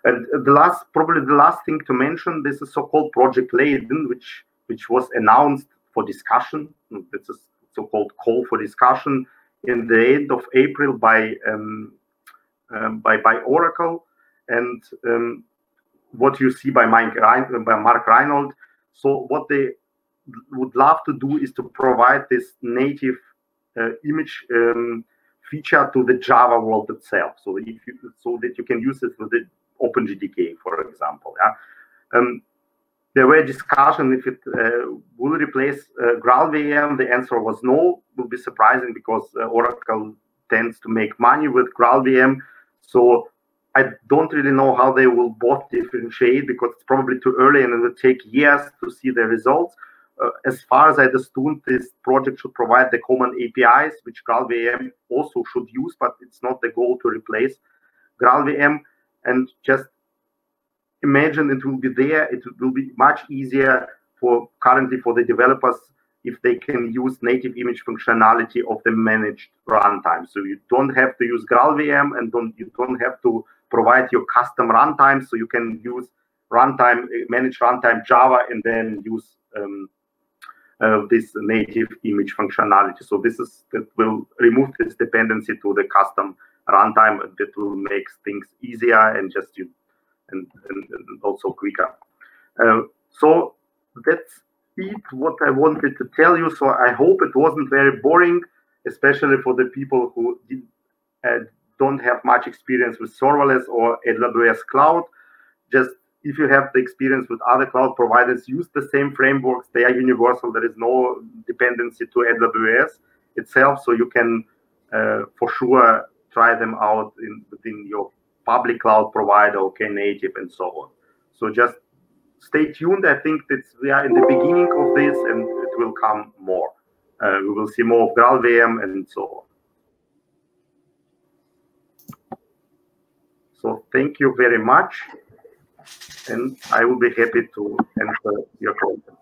And probably the last thing to mention, this is so-called Project Leiden, which was announced for discussion. It's a so-called call for discussion in the end of April by Oracle, and what you see by Mark Reinhold. So what they would love to do is to provide this native image feature to the Java world itself, so that you can use it with the OpenJDK, for example. Yeah? There were discussions if it will replace GraalVM. The answer was no. It would be surprising because Oracle tends to make money with GraalVM. So I don't really know how they will both differentiate, because it's probably too early and it will take years to see the results. As far as I understood, this project should provide the common APIs, which GraalVM also should use, but it's not the goal to replace GraalVM. And just imagine it will be there. It will be much easier for currently the developers if they can use native image functionality of the managed runtime. So you don't have to use GraalVM, and you don't have to provide your custom runtime. So you can use runtime, manage runtime Java, and then use this native image functionality. So that will remove this dependency to the custom runtime. That will make things easier and and also quicker. So that's it, what I wanted to tell you. So I hope it wasn't very boring, especially for the people who don't have much experience with serverless or AWS cloud. Just if you have the experience with other cloud providers, use the same frameworks. They are universal. There is no dependency to AWS itself. So you can for sure try them out within your public cloud provider, or Knative, and so on. So just stay tuned. I think that we are in the beginning of this, and it will come more. We will see more of GraalVM and so on. So thank you very much, and I will be happy to answer your questions.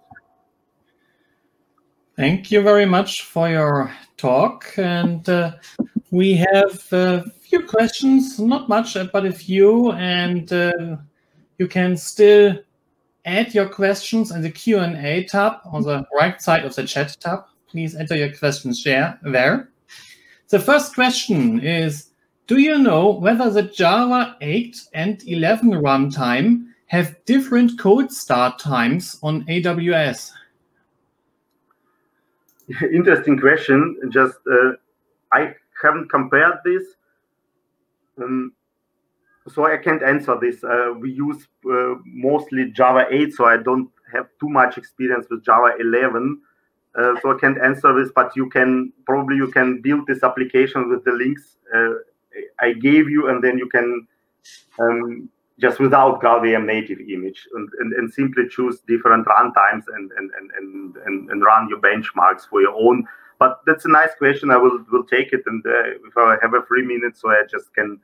Thank you very much for your talk, and we have a few questions, not much, but a few, and you can still add your questions in the Q&A tab on the right side of the chat tab. Please enter your questions there. The first question is, do you know whether the Java 8 and 11 runtime have different code start times on AWS? Interesting question. Just I haven't compared this. So I can't answer this. We use mostly Java 8, so I don't have too much experience with Java 11. So I can't answer this, but you can build this application with the links I gave you, and then you can just without GraalVM native image and simply choose different runtimes and run your benchmarks for your own. But that's a nice question. I will take it, and if I have a free minute, so I just can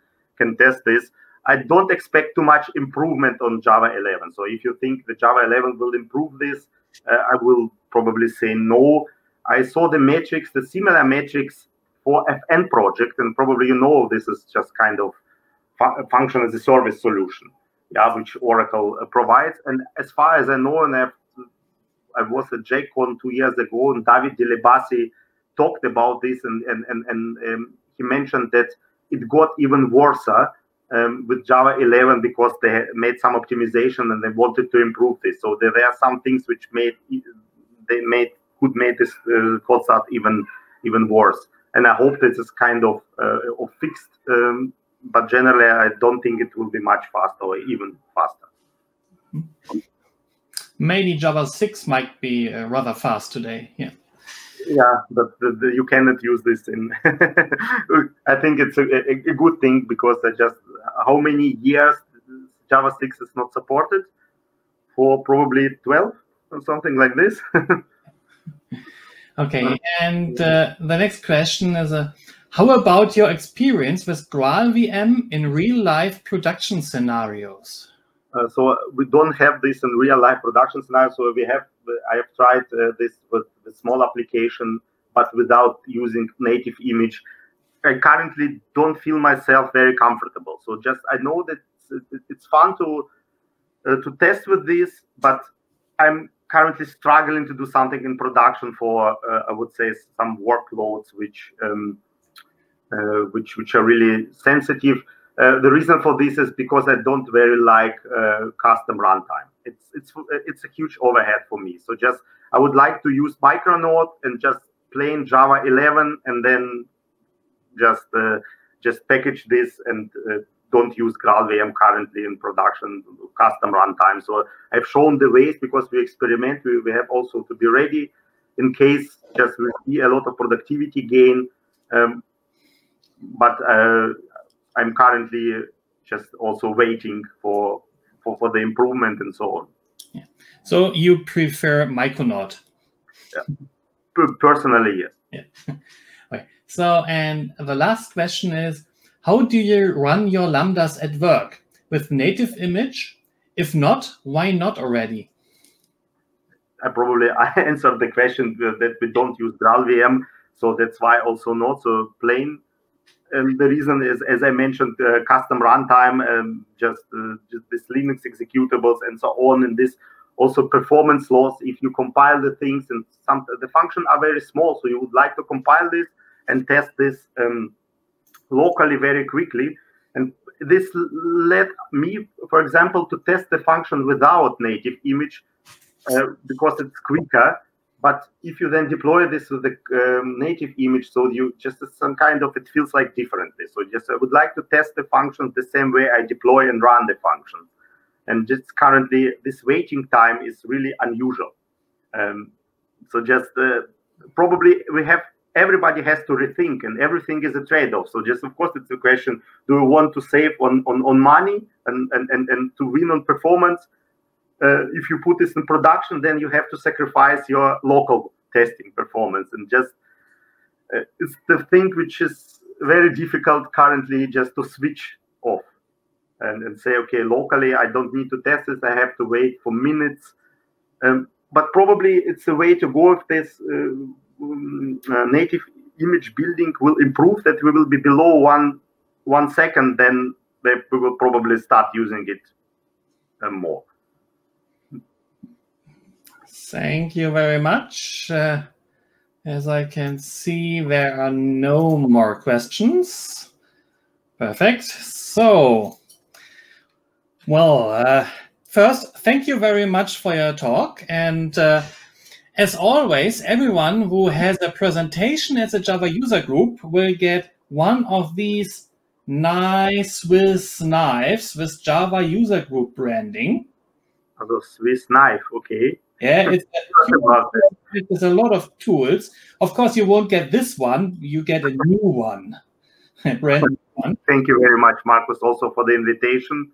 test this. I don't expect too much improvement on Java 11. So if you think the Java 11 will improve this, I will probably say no. I saw the metrics, the similar metrics for FN project, and probably you know this is just kind of function as a service solution, yeah, which Oracle provides. And as far as I know, and I was at JCon 2 years ago, and David Delebassi talked about this, and he mentioned that it got even worse with Java 11 because they made some optimization and they wanted to improve this. So there are some things which could make this code start even worse. And I hope this is kind of fixed, but generally I don't think it will be much faster or even faster. Maybe Java 6 might be rather fast today. Yeah. Yeah, but you cannot use this in. I think it's a good thing, because just how many years Java 6 is not supported? For probably 12 or something like this. Okay, and the next question is, how about your experience with GraalVM in real-life production scenarios? So we don't have this in real-life production scenarios. So I have tried this with a small application, but without using native image. I currently don't feel myself very comfortable. So just I know that it's fun to test with this, but I'm currently struggling to do something in production for I would say some workloads which are really sensitive. The reason for this is because I don't very like custom runtime. It's a huge overhead for me. So just I would like to use Micronaut and just plain Java 11, and then just package this and don't use GraalVM currently in production custom runtime. So I've shown the ways, because we experiment. We have also to be ready in case just we see a lot of productivity gain, but I'm currently just also waiting for the improvement and so on. Yeah. So you prefer Micronaut? Yeah. Personally, yes. Yeah. Okay. So, and the last question is, how do you run your Lambdas at work? With native image? If not, why not already? I answered the question that we don't use GraalVM, so that's why also not so plain. And the reason is, as I mentioned, custom runtime, just this Linux executables and so on, and this also performance loss. If you compile the things, and some the functions are very small, so you would like to compile this and test this locally very quickly. And this led me, for example, to test the function without native image because it's quicker. But if you then deploy this with the native image, so you just some kind of, it feels like differently. So just I would like to test the functions the same way I deploy and run the function. And just currently this waiting time is really unusual. So just probably we have, everybody has to rethink, and everything is a trade-off. So just, of course, it's a question, do you want to save on money and to win on performance? If you put this in production, then you have to sacrifice your local testing performance. And just it's the thing which is very difficult currently just to switch off and say, okay, locally, I don't need to test this. I have to wait for minutes. But probably it's a way to go if this native image building will improve, that we will be below one second, then we will probably start using it more. Thank you very much. As I can see, there are no more questions. Perfect. So, well, first, thank you very much for your talk. And as always, everyone who has a presentation at the Java User Group will get one of these nice Swiss knives with Java User Group branding. Oh, Swiss knife, okay. Yeah, it's a lot of tools. Of course, you won't get this one. You get a new one, a brand new one. Thank you very much, Markus, also for the invitation.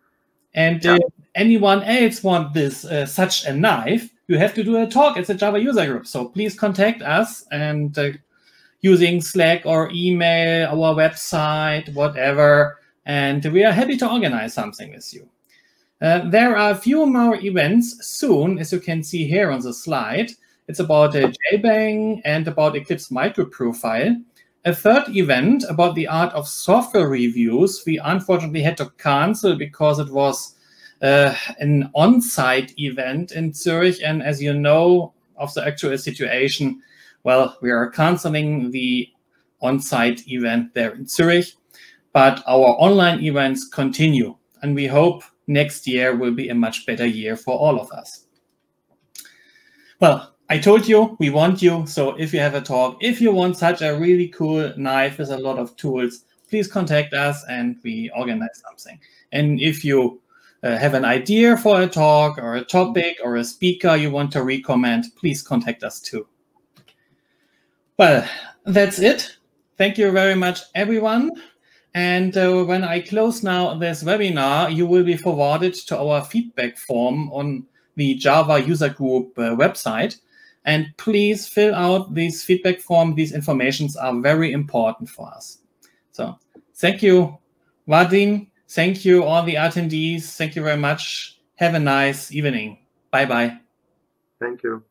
And yeah. If anyone else wants this, such a knife, you have to do a talk at the Java User Group. So please contact us and using Slack or email, our website, whatever. And we are happy to organize something with you. There are a few more events soon, as you can see here on the slide. It's about JBang and about Eclipse Microprofile. A third event about the art of software reviews, we unfortunately had to cancel because it was an on-site event in Zurich, and as you know of the actual situation, well, we are canceling the on-site event there in Zurich, but our online events continue, and we hope next year will be a much better year for all of us. Well, I told you, we want you, so if you have a talk, if you want such a really cool knife with a lot of tools, please contact us and we organize something. And if you have an idea for a talk or a topic or a speaker you want to recommend, please contact us too. Well, that's it. Thank you very much, everyone. And when I close now this webinar, you will be forwarded to our feedback form on the Java User Group website. And please fill out this feedback form. These informations are very important for us. So thank you, Vadym. Thank you, all the attendees. Thank you very much. Have a nice evening. Bye-bye. Thank you.